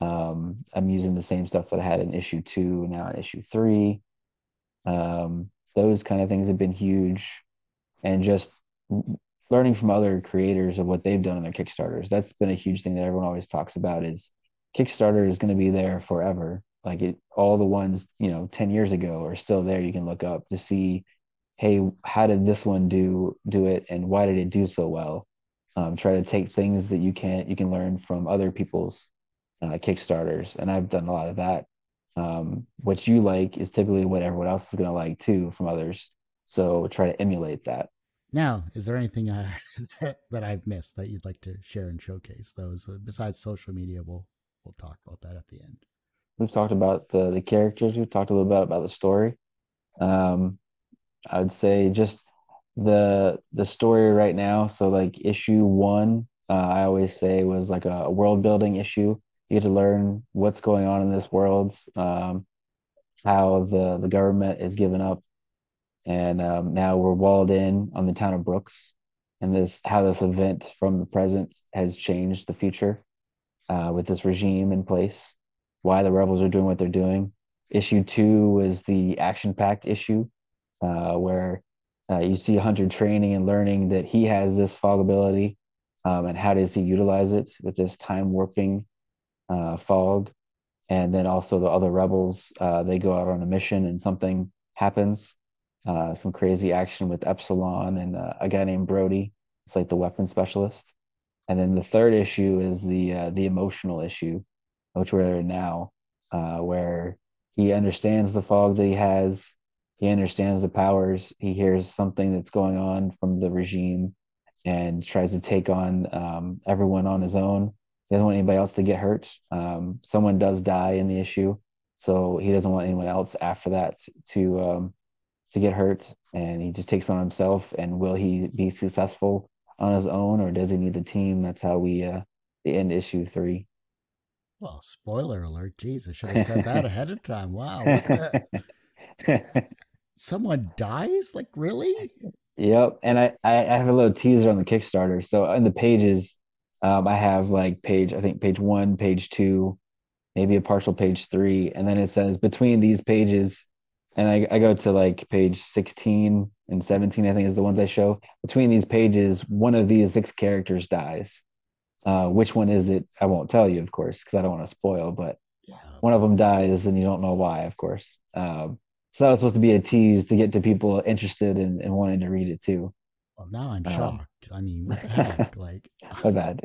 um I'm using the same stuff that I had in issue two now in issue three. Um those kind of things have been huge, and just learning from other creators of what they've done on their Kickstarters. That's been a huge thing that everyone always talks about, is Kickstarter is going to be there forever. Like it, all the ones, you know, ten years ago are still there. You can look up to see, hey, how did this one do do it, and why did it do so well? Um, try to take things that you can you can learn from other people's uh, Kickstarters, and I've done a lot of that. Um, what you like is typically what everyone else is going to like too from others. So try to emulate that. Now, is there anything I, that I've missed that you'd like to share and showcase? Those besides social media, we'll we'll talk about that at the end. We've talked about the the characters. We've talked a little bit about the story. Um, I would say just the the story right now. So like issue one, uh, I always say was like a world building issue. You get to learn what's going on in this world, um, how the the government is given up, and um, now we're walled in on the town of Brooks, and this how this event from the present has changed the future uh, with this regime in place. Why the rebels are doing what they're doing. Issue two was the action-packed issue uh, where uh, you see Hunter training and learning that he has this fog ability, um, and how does he utilize it with this time-warping uh, fog. And then also the other rebels, uh, they go out on a mission and something happens, uh, some crazy action with Epsilon and uh, a guy named Brody. It's like the weapon specialist. And then the third issue is the uh, the emotional issue, which we're in now, uh, where he understands the fog that he has, he understands the powers, he hears something that's going on from the regime and tries to take on um, everyone on his own. He doesn't want anybody else to get hurt. Um, someone does die in the issue, so he doesn't want anyone else after that to um, to get hurt, and he just takes on himself. And will he be successful on his own, or does he need the team? That's how we uh, end issue three. Well, spoiler alert. Jeez, I should have said that ahead of time. Wow. Someone dies? Like, really? Yep. And I, I have a little teaser on the Kickstarter. So in the pages, um, I have like page, I think page one, page two, maybe a partial page three. And then it says between these pages, and I, I go to like page sixteen and seventeen, I think is the ones I show. Between these pages, one of these six characters dies. Uh, which one is it? I won't tell you, of course, because I don't want to spoil, but yeah. One of them dies and you don't know why, of course. Um, so that was supposed to be a tease to get to people interested and, and wanting to read it too. Well, now I'm um, shocked. I mean, what the heck? Like, my bad.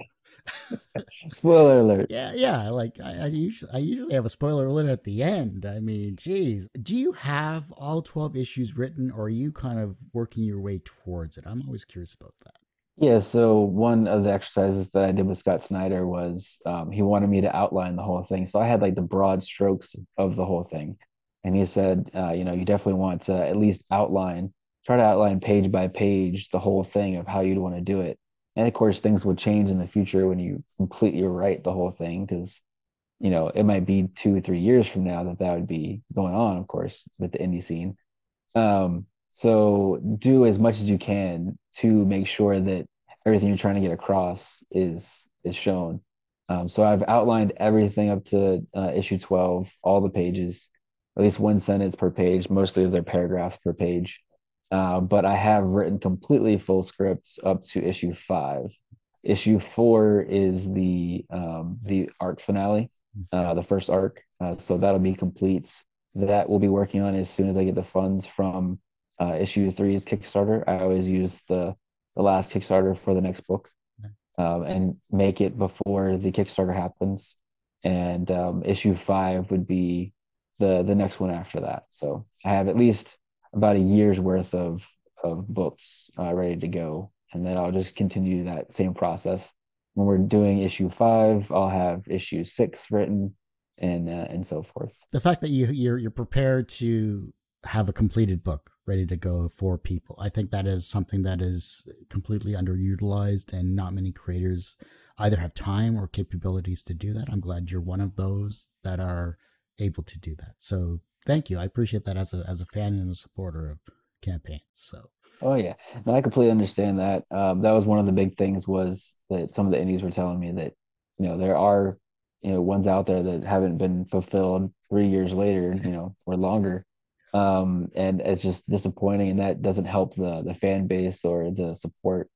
Spoiler alert. Yeah, yeah. Like I, I usually I usually have a spoiler alert at the end. I mean, geez. Do you have all twelve issues written, or are you kind of working your way towards it? I'm always curious about that. Yeah, so one of the exercises that I did with Scott Snyder was um, he wanted me to outline the whole thing. So I had like the broad strokes of the whole thing. And he said, uh, you know, you definitely want to at least outline, try to outline page by page the whole thing of how you'd want to do it. And of course, things would change in the future when you completely write the whole thing, because, you know, it might be two or three years from now that that would be going on, of course, with the indie scene. Um, so do as much as you can to make sure that everything you're trying to get across is is shown. Um, so I've outlined everything up to uh, issue twelve, all the pages, at least one sentence per page, mostly they're paragraphs per page. Uh, but I have written completely full scripts up to issue five. Issue four is the um, the arc finale, uh, the first arc. Uh, so that'll be complete. That we'll be working on as soon as I get the funds from uh, issue three's Kickstarter. I always use the, the last Kickstarter for the next book um, and make it before the Kickstarter happens. And um, issue five would be the the next one after that. So I have at least about a year's worth of of books uh, ready to go. And then I'll just continue that same process. When we're doing issue five, I'll have issue six written, and uh, and so forth. The fact that you you're you're prepared to have a completed book ready to go for people, I think that is something that is completely underutilized, and not many creators either have time or capabilities to do that. I'm glad you're one of those that are able to do that. So thank you. I appreciate that as a as a fan and a supporter of campaigns. So. Oh yeah, no, I completely understand that. Um, that was one of the big things, was that some of the indies were telling me that, you know, there are, you know, ones out there that haven't been fulfilled three years later, you know, or longer. Um, and it's just disappointing, and that doesn't help the the fan base or the support.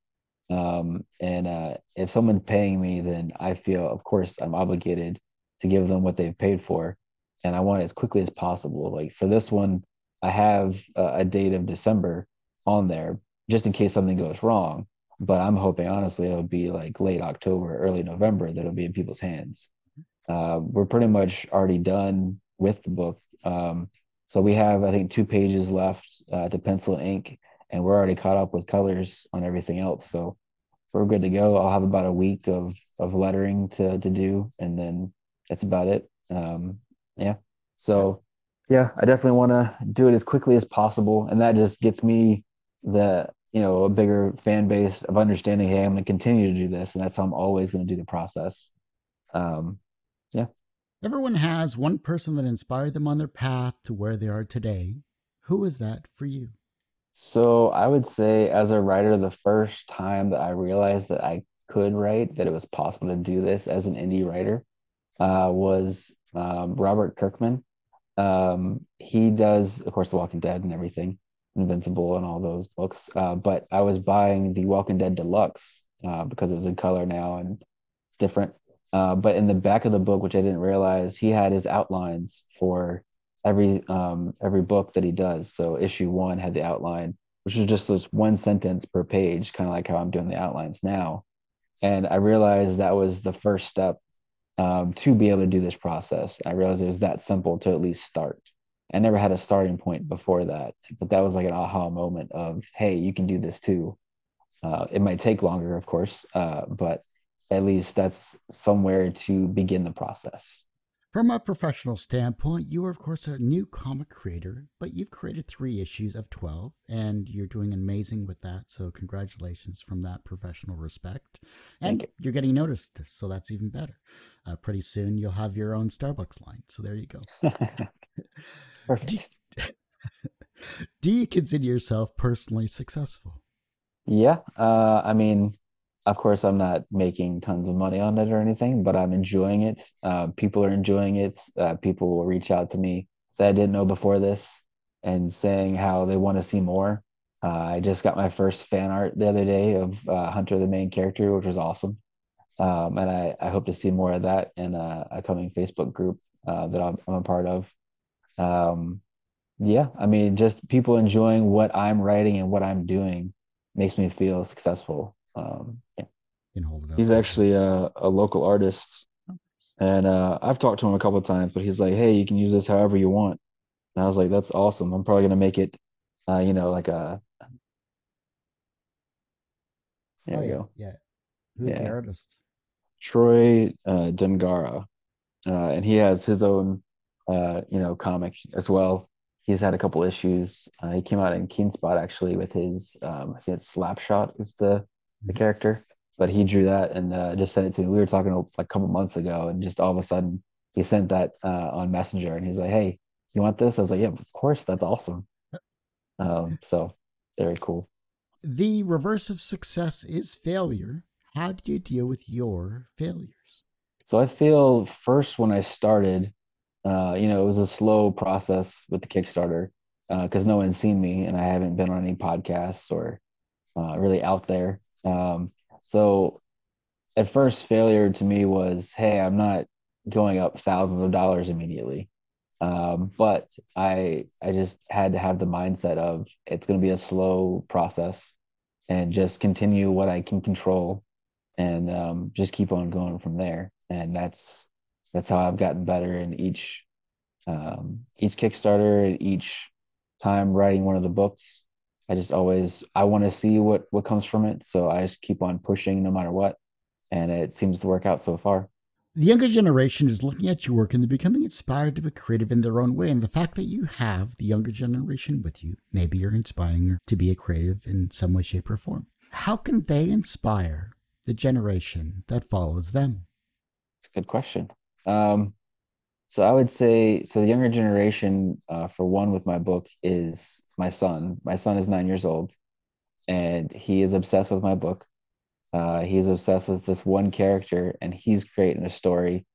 Um, and uh, if someone's paying me, then I feel, of course, I'm obligated to give them what they've paid for, and I want it as quickly as possible. Like for this one, I have a, a date of December on there just in case something goes wrong. But I'm hoping, honestly, it'll be like late October, early November that it'll be in people's hands. Uh, we're pretty much already done with the book. Um, so we have, I think, two pages left uh, to pencil and ink, and we're already caught up with colors on everything else. So we're good to go. I'll have about a week of of lettering to to do, and then that's about it. Um, yeah. So, yeah, I definitely want to do it as quickly as possible, and that just gets me the, you know, a bigger fan base of understanding, hey, I'm going to continue to do this, and that's how I'm always going to do the process. Um, Yeah. Everyone has one person that inspired them on their path to where they are today. Who is that for you? So I would say, as a writer, the first time that I realized that I could write, that it was possible to do this as an indie writer, uh, was um, Robert Kirkman. Um, he does, of course, The Walking Dead and everything, Invincible and all those books. Uh, but I was buying The Walking Dead Deluxe uh, because it was in color now and it's different. Uh, but in the back of the book, which I didn't realize, he had his outlines for every um, every book that he does. So issue one had the outline, which was just this one sentence per page, kind of like how I'm doing the outlines now. And I realized that was the first step um, to be able to do this process. I realized it was that simple to at least start. I never had a starting point before that, but that was like an aha moment of, hey, you can do this too. Uh, it might take longer, of course, uh, but at least that's somewhere to begin the process. From a professional standpoint, you are, of course, a new comic creator, but you've created three issues of twelve, and you're doing amazing with that, so congratulations from that professional respect. And you. You're getting noticed, so that's even better. Uh, pretty soon, you'll have your own Starbucks line, so there you go. Perfect. Do you, do you consider yourself personally successful? Yeah, uh, I mean... Of course, I'm not making tons of money on it or anything, but I'm enjoying it. Uh, people are enjoying it. Uh, people will reach out to me that I didn't know before this and saying how they want to see more. Uh, I just got my first fan art the other day of uh, Hunter, the main character, which was awesome. Um, and I, I hope to see more of that in a, a coming Facebook group uh, that I'm, I'm a part of. Um, yeah, I mean, just people enjoying what I'm writing and what I'm doing makes me feel successful. Um, yeah. He's actually a, a local artist, and uh, I've talked to him a couple of times, but he's like, hey, you can use this however you want. And I was like, that's awesome. I'm probably going to make it, uh, you know, like a There oh, we yeah. go. Yeah. Who's yeah. the artist? Troy uh, Dungara. Uh, and he has his own, uh, you know, comic as well. He's had a couple issues. Uh, he came out in Keen Spot, actually, with his, um, I think it's Slapshot is the, the character. But he drew that and uh, just sent it to me. We were talking like a couple months ago, and just all of a sudden he sent that uh, on Messenger. And he's like, hey, you want this? I was like, yeah, of course. That's awesome. Um, so very cool. The reverse of success is failure. How do you deal with your failures? So I feel first when I started, uh, you know, it was a slow process with the Kickstarter because uh, no one's seen me and I haven't been on any podcasts or uh, really out there. Um, so at first failure to me was, hey, I'm not going up thousands of dollars immediately. Um, but I, I just had to have the mindset of it's going to be a slow process and just continue what I can control and um, just keep on going from there. And that's, that's how I've gotten better in each, um, each Kickstarter and each time writing one of the books. I just always, I want to see what, what comes from it. So I just keep on pushing no matter what. And it seems to work out so far. The younger generation is looking at your work and they're becoming inspired to be creative in their own way. And the fact that you have the younger generation with you, maybe you're inspiring her to be a creative in some way, shape, or form. How can they inspire the generation that follows them? It's a good question. Um, so I would say, so the younger generation, uh, for one with my book is my son. My son is nine years old and he is obsessed with my book. Uh, he's obsessed with this one character and he's creating a story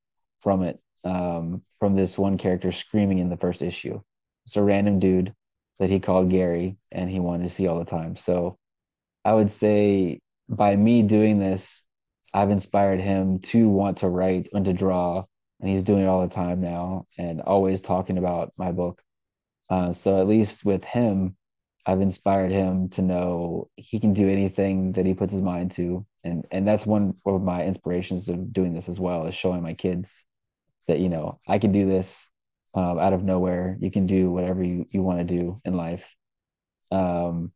from it, um, from this one character screaming in the first issue. It's a random dude that he called Gary and he wanted to see all the time. So I would say by me doing this, I've inspired him to want to write and to draw. And he's doing it all the time now and always talking about my book. Uh, so at least with him, I've inspired him to know he can do anything that he puts his mind to. And and that's one of my inspirations of doing this as well, is showing my kids that, you know, I can do this um, out of nowhere. You can do whatever you, you want to do in life. Um,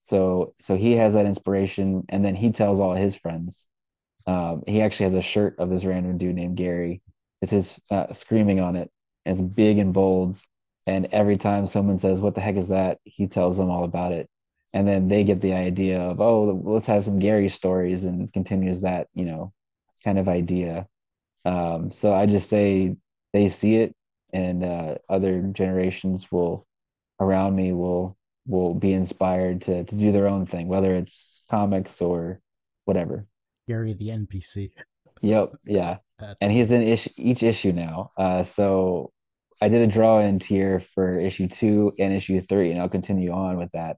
so so he has that inspiration. And then he tells all his friends. Um, he actually has a shirt of this random dude named Gary with his uh, screaming on it. And it's big and bold. And every time someone says, what the heck is that? He tells them all about it. And then they get the idea of, oh, let's have some Gary stories, and continues that, you know, kind of idea. Um, so I just say they see it, and uh, other generations will around me will will be inspired to to do their own thing, whether it's comics or whatever. Gary, the N P C. Yep. Yeah. That's... And he's in ish- each issue now. Uh, so I did a draw-in tier for issue two and issue three, and I'll continue on with that.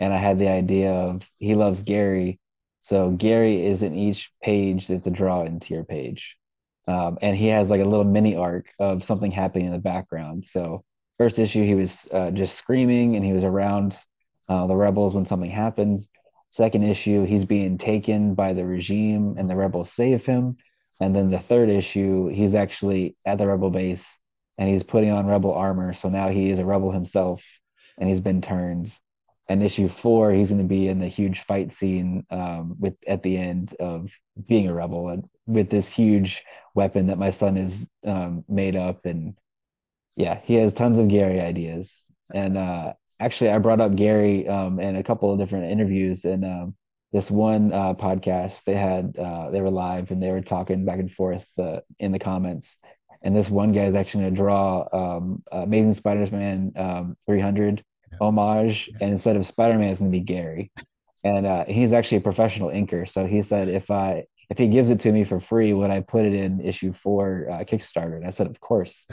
And I had the idea of he loves Gary, so Gary is in each page that's a draw-in tier page. Um, and he has like a little mini arc of something happening in the background. So first issue, he was uh, just screaming, and he was around uh, the rebels when something happened. Second issue, he's being taken by the regime, and the rebels save him. And then the third issue, he's actually at the rebel base, and he's putting on rebel armor. So now he is a rebel himself, and he's been turned. And issue four, he's going to be in the huge fight scene um, with at the end of being a rebel, and with this huge weapon that my son has um, made up. And yeah, he has tons of Gary ideas. And uh, actually, I brought up Gary um, in a couple of different interviews. And um, this one uh, podcast, they had uh, they were live and they were talking back and forth uh, in the comments. And this one guy is actually going to draw um, Amazing Spider-Man um, three hundred yeah. homage. Yeah. And instead of Spider-Man, it's going to be Gary. And uh, he's actually a professional inker. So he said, if I if he gives it to me for free, would I put it in issue four uh, Kickstarter? And I said, of course.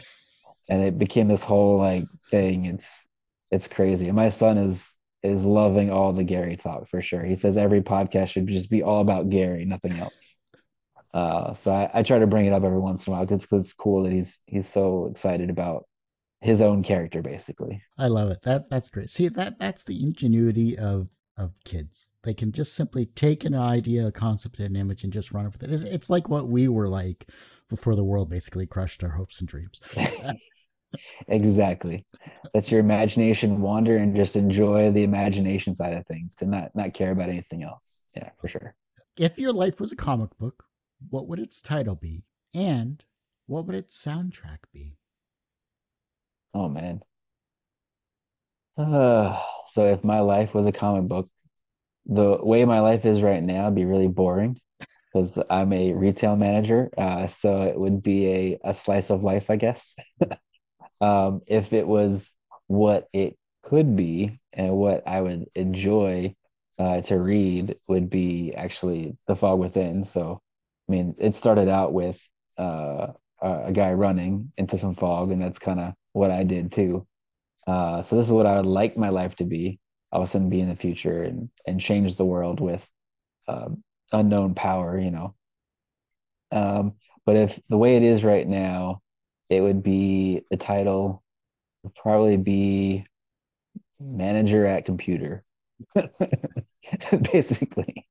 And it became this whole like thing. It's it's crazy. And my son is is loving all the Gary talk for sure. He says every podcast should just be all about Gary, nothing else. Uh, so I, I try to bring it up every once in a while because it's cool that he's he's so excited about his own character, basically. I love it. That that's great. See, that that's the ingenuity of of kids. They can just simply take an idea, a concept, an image, and just run with it. It's, it's like what we were like before the world basically crushed our hopes and dreams. Exactly. Let your imagination wander and just enjoy the imagination side of things, to not not care about anything else. Yeah, for sure. If your life was a comic book, what would its title be? And what would its soundtrack be? Oh, man. Uh, so if my life was a comic book, the way my life is right now would be really boring because I'm a retail manager. Uh, so it would be a, a slice of life, I guess. um, if it was what it could be and what I would enjoy uh, to read would be actually The Fog Within. So, I mean, it started out with uh, a guy running into some fog, and that's kind of what I did too. Uh, so this is what I would like my life to be. All of a sudden be in the future and, and change the world with um, unknown power, you know. Um, but if the way it is right now, it would be the title would probably be Manager at Computer, basically.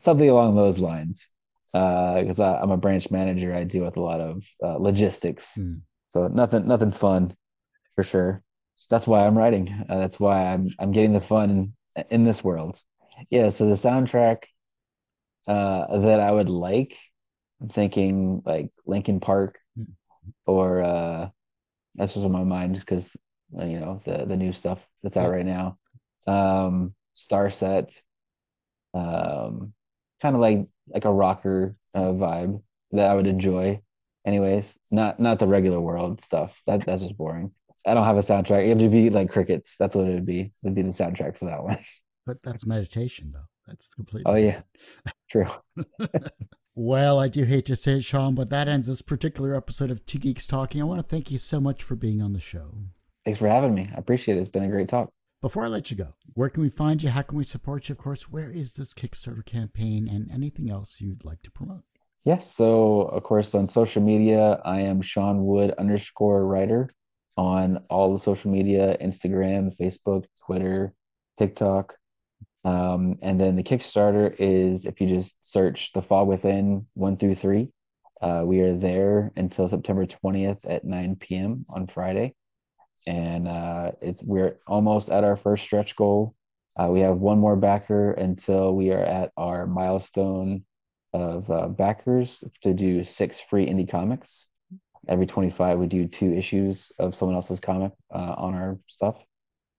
Something along those lines. Because uh, I'm a branch manager. I deal with a lot of uh, logistics. Mm. So nothing, nothing fun for sure. That's why I'm writing. Uh, that's why I'm I'm getting the fun in this world. Yeah. So the soundtrack uh, that I would like, I'm thinking like Linkin Park, or uh, that's just on my mind just because you know the the new stuff that's out right now. Um, Starset, um, kind of like like a rocker uh, vibe that I would enjoy. Anyways, not not the regular world stuff. That that's just boring. I don't have a soundtrack. It would be like crickets. That's what it would be. It would be the soundtrack for that one. But that's meditation, though. That's completely. Oh, yeah. True. Well, I do hate to say it, Sean, but that ends this particular episode of Two Geeks Talking. I want to thank you so much for being on the show. Thanks for having me. I appreciate it. It's been a great talk. Before I let you go, where can we find you? How can we support you? Of course, where is this Kickstarter campaign and anything else you'd like to promote? Yes. So, of course, on social media, I am Sean Wood underscore writer. On all the social media, Instagram, Facebook, Twitter, TikTok. Um, and then the Kickstarter is, if you just search The Fog Within one through three, uh, we are there until September twentieth at nine p.m. on Friday. And uh, it's we're almost at our first stretch goal. Uh, we have one more backer until we are at our milestone of uh, backers to do six free indie comics. Every twenty-five, we do two issues of someone else's comic uh, on our stuff.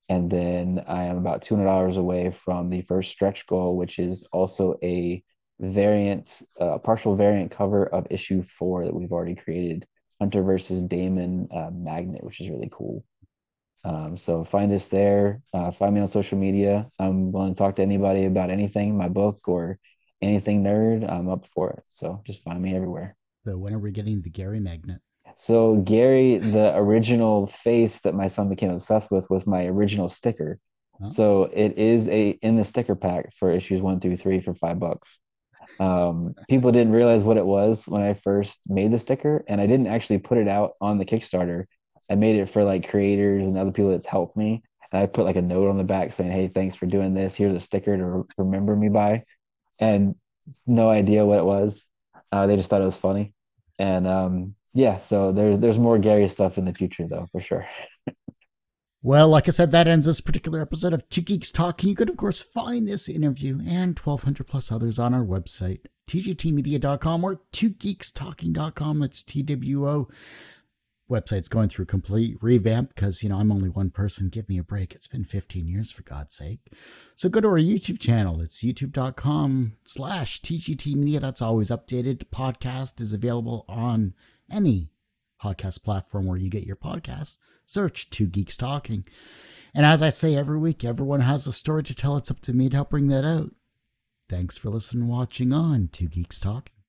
And then I am about two hundred dollars away from the first stretch goal, which is also a variant, uh, partial variant cover of issue four that we've already created, Hunter versus Damon uh, Magnet, which is really cool. Um, so find us there. Uh, find me on social media. I'm willing to talk to anybody about anything, my book or anything nerd. I'm up for it. So just find me everywhere. So when are we getting the Gary Magnet? So Gary, the original face that my son became obsessed with, was my original sticker. Oh. So it is a in the sticker pack for issues one through three for five bucks. Um, people didn't realize what it was when I first made the sticker, and I didn't actually put it out on the Kickstarter. I made it for like creators and other people that's helped me, and I put like a note on the back saying, "Hey, thanks for doing this. Here's a sticker to re- remember me by," and no idea what it was. Uh, they just thought it was funny, and. Um, Yeah, so there's there's more Gary stuff in the future, though, for sure. Well, like I said, that ends this particular episode of Two Geeks Talking. You can, of course, find this interview and twelve hundred plus others on our website, t g t media dot com or two geeks talking dot com. That's T W O. Website's going through complete revamp because, you know, I'm only one person. Give me a break. It's been fifteen years, for God's sake. So go to our YouTube channel. It's youtube.com slash tgtmedia. That's always updated. The podcast is available on any podcast platform where you get your podcasts. Search Two Geeks Talking. And as I say every week, everyone has a story to tell. It's up to me to help bring that out. Thanks for listening and watching on Two Geeks Talking.